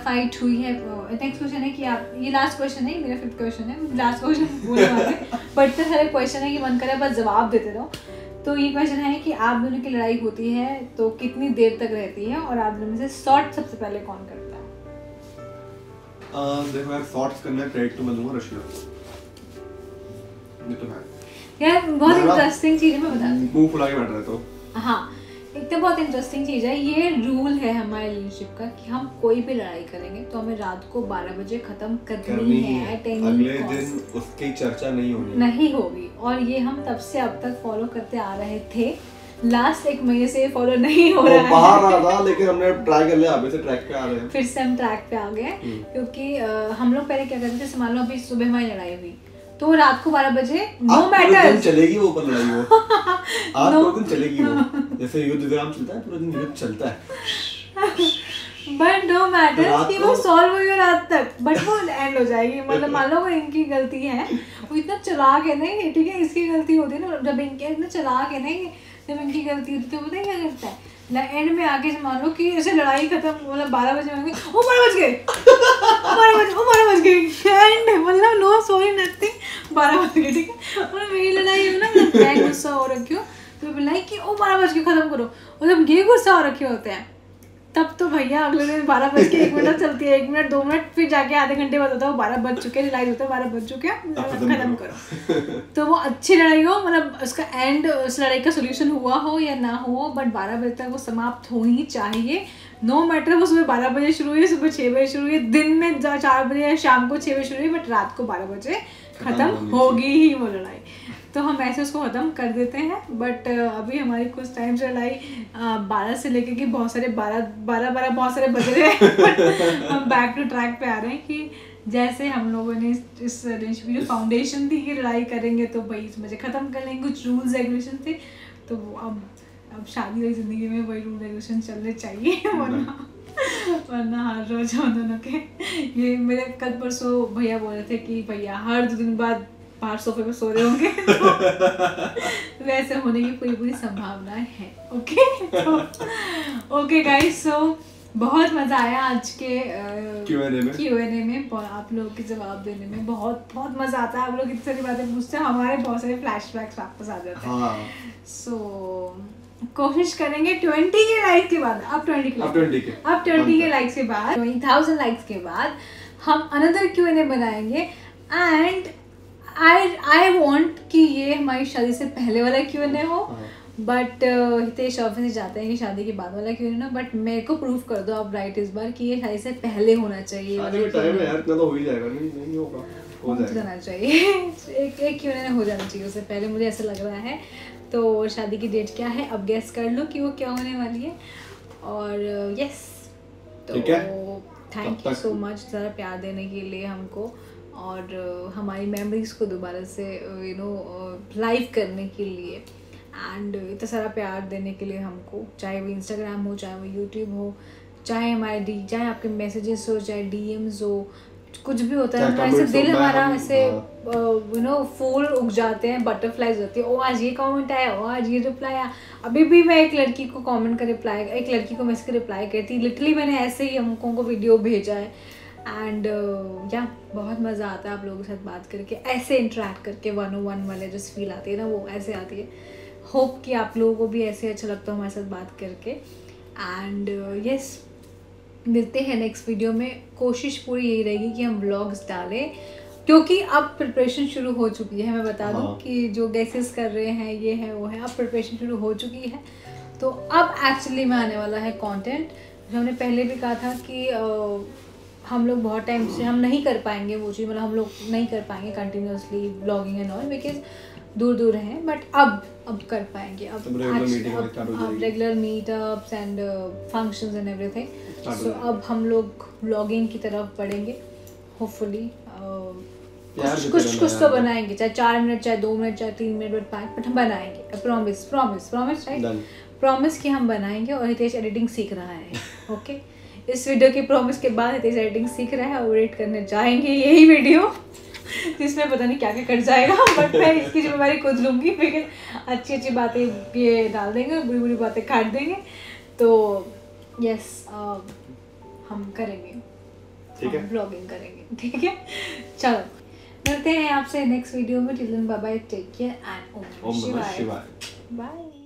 फाइट हुई है? नेक्स्ट क्वेश्चन है कि आप, ये लास्ट क्वेश्चन है, मेरा फिफ्थ क्वेश्चन है, लास्ट क्वेश्चन बोलने वाले, पढ़ते सारे क्वेश्चन है कि मन करे बस जवाब देते रहो। तो ये क्वेश्चन है कि आप दोनों की लड़ाई होती है तो कितनी देर तक रहती है और आप दोनों में से शॉर्ट सबसे पहले कौन करता है? uh, देखो यार, शॉर्ट्स करना क्रेडिट तो मैं दूंगा रशिका को। ये तो है यार बहुत इंटरेस्टिंग चीज है, मैं बता दूं मुंह फुला के बैठ रहे तो। हां, एक तो बहुत इंटरेस्टिंग चीज़ है, ये रूल है हमारे रिलेशनशिप का कि हम कोई भी लड़ाई करेंगे तो हमें रात को बारह बजे खत्म करनी है। अगले दिन उसकी चर्चा नहीं होगी नहीं होगी और ये हम तब से अब तक फॉलो करते आ रहे थे। लास्ट एक महीने से फॉलो नहीं हो रहा है, बाहर आ रहा लेकिन हमने ट्राई कर लिया, अभी से ट्रैक पे आ रहे हैं। फिर से हम ट्रैक पे आ गए क्योंकि हम लोग पहले क्या करते थे, मान लो अभी सुबह हमारी लड़ाई हुई तो रात को बारह बजे नो मैटर चलेगी वो पर लड़ाई हो आज no. दिन चलेगी वो, जैसे युद्ध विराम चलता है पूरा दिन युद्ध चलता है बट नो मैटर कि वो सॉल्व हुई रात तक बट वो एंड हो जाएगी। मतलब मान लो इनकी गलती है, वो इतना चलाक है नहीं, ठीक है इसकी गलती होती है ना, जब इनके इतना चलाक है नहीं, जब इनकी गलती होती है तो पता क्या करता है एंड में आके, मान लो कि जैसे लड़ाई खत्म मतलब बारह बजे होंगे, ओ बारह बज गए बारह बज ओ बारह बज गए एंड मतलब नो सॉरी नथिंग बारह बज गए। ठीक है, और मेरी लड़ाई है ना, मतलब मैं गुस्सा हो रखी हूँ तो बोला कि ओ बारह बज के खत्म करो, और जब ये गुस्सा हो रखे होते हैं तब तो भैया अगले दिन बारह बज के एक मिनट चलती है, एक मिनट दो मिनट, फिर जाके आधे घंटे बाद होता है बारह बज चुके, रिलाइज होता है बारह बज चुके खत्म करो। तो वो अच्छी लड़ाई हो, मतलब उसका एंड, उस लड़ाई का सोल्यूशन हुआ हो या ना हो, बट बारह बजे तक वो समाप्त होनी चाहिए। नो मैटर वो सुबह बारह बजे शुरू हुई, सुबह छः बजे शुरू हुई, दिन में चार बजे, शाम को छः बजे शुरू हुई, बट रात को बारह बजे खत्म होगी ही वो लड़ाई। तो हम ऐसे उसको ख़त्म कर देते हैं। बट अभी हमारी कुछ टाइम से लड़ाई बारह से लेके कि बहुत सारे बारह बारह बारह बहुत सारे बज रहे हैं हम बैक टू ट्रैक पे आ रहे हैं कि जैसे हम लोगों ने इस रिलेशन की जो फाउंडेशन थी कि लड़ाई करेंगे तो भाई इस मजे ख़त्म कर लेंगे, कुछ रूल्स रेगुलेशन थे तो अब अब शादी वाली ज़िंदगी में वही रूल रेगुलेशन चलने चाहिए वरना वरना हर रोज हम दोनों के ये, मेरे कल परसों भैया बोल रहे थे कि भैया हर दो दिन बाद बाहर सोफे पे सो रहे होंगे तो वैसे होने की पूरी पूरी संभावना है। ओके तो ओके गाइस, सो बहुत मज़ा आया आज के क्यूएनए में क्यूएनए में आप लोगों के जवाब देने में बहुत बहुत मज़ा आता है। आप लोग इतनी सारी बातें पूछते हैं, हमारे बहुत सारे फ्लैशबैक्स वापस आ जाते हैं। सो कोशिश करेंगे ट्वेंटी के लाइक के बाद अब ट्वेंटी के अब ट्वेंटी के लाइक्स के बाद ट्वेंटी थाउजेंड लाइक्स के बाद हम अनदर क्यूएनए बनाएंगे। एंड आई आई वॉन्ट कि ये हमारी शादी से पहले वाला क्यूएनए हो, बट हितेश ऑफिस जाते हैं कि शादी के बाद वाला क्यूएनए हो, बट मेरे को प्रूफ कर दो आप राइट इस बार कि ये शादी से पहले होना चाहिए। टाइम है यार, इतना तो हो ही जाएगा, नहीं नहीं होगा हो जाना चाहिए एक एक क्यूएनए हो जाना चाहिए उससे पहले, मुझे ऐसा लग रहा है। तो शादी की डेट क्या है अब गेस कर लो कि वो क्या होने वाली है। और यस, तो थैंक यू सो मच ज़रा प्यार देने के लिए हमको और हमारी मेमोरीज़ को दोबारा से यू नो लाइव करने के लिए एंड इतना सारा प्यार देने के लिए हमको, चाहे वो इंस्टाग्राम हो, चाहे वो यूट्यूब हो, चाहे हमारे डी चाहे आपके मैसेजेस हो, चाहे डीएम्स हो, कुछ भी होता है हमारे से, दिल हमारा ऐसे यू नो फूल उग जाते हैं, बटरफ्लाइज होती है। ओ आज ये कमेंट आया, ओ आज ये रिप्लाई आया। अभी भी मैं एक लड़की को कमेंट का रिप्लाई एक लड़की को मैसेज का रिप्लाई करती, लिटरली मैंने ऐसे ही हमको को वीडियो भेजा है। एंड या बहुत मज़ा आता है आप लोगों के साथ बात करके, ऐसे इंटरेक्ट करके, वन ओ वन वाले जो फील आती है ना वो ऐसे आती है। होप कि आप लोगों को भी ऐसे अच्छा लगता हो हमारे साथ बात करके। एंड यस, मिलते हैं नेक्स्ट वीडियो में। कोशिश पूरी यही रहेगी कि हम व्लॉग्स डालें क्योंकि अब प्रिपरेशन शुरू हो चुकी है। मैं बता दूं कि जो गैसेस कर रहे हैं ये है वो है, अब प्रिपरेशन शुरू हो चुकी है तो अब एक्चुअली में आने वाला है कंटेंट। जो हमने पहले भी कहा था कि हम लोग बहुत टाइम से हम नहीं कर पाएंगे वो चीज़, मतलब हम लोग नहीं कर पाएंगे continuously blogging and all because दूर दूर हैं, बट अब अब कर पाएंगे। अब regular meetups and functions and everything, so अब हम लोग ब्लॉगिंग की तरफ बढ़ेंगे होपफुली। कुछ कुछ कुछ तो बनाएंगे, चाहे चार मिनट चाहे दो मिनट चाहे तीन मिनट बट पाँच बट हम बनाएंगे। Promise promise promise right, promise कि हम बनाएंगे। और हितेश एडिटिंग सीख रहा है, ओके इस वीडियो की प्रॉमिस के बाद हितेश एडिटिंग सीख रहा है और एडिट करने जाएंगे यही वीडियो जिसमें पता नहीं क्या क्या कट जाएगा बट मैं इसकी जिम्मेदारी खुद लूँगी। लेकिन अच्छी अच्छी बातें ये डाल देंगे, बुरी बुरी बातें काट देंगे। तो यस हम करेंगे, हम ब्लॉगिंग करेंगे, ठीक है। चलो मिलते हैं आपसे नेक्स्ट वीडियो में। Till then bye bye, take care and ओम नमः शिवाय, बाय।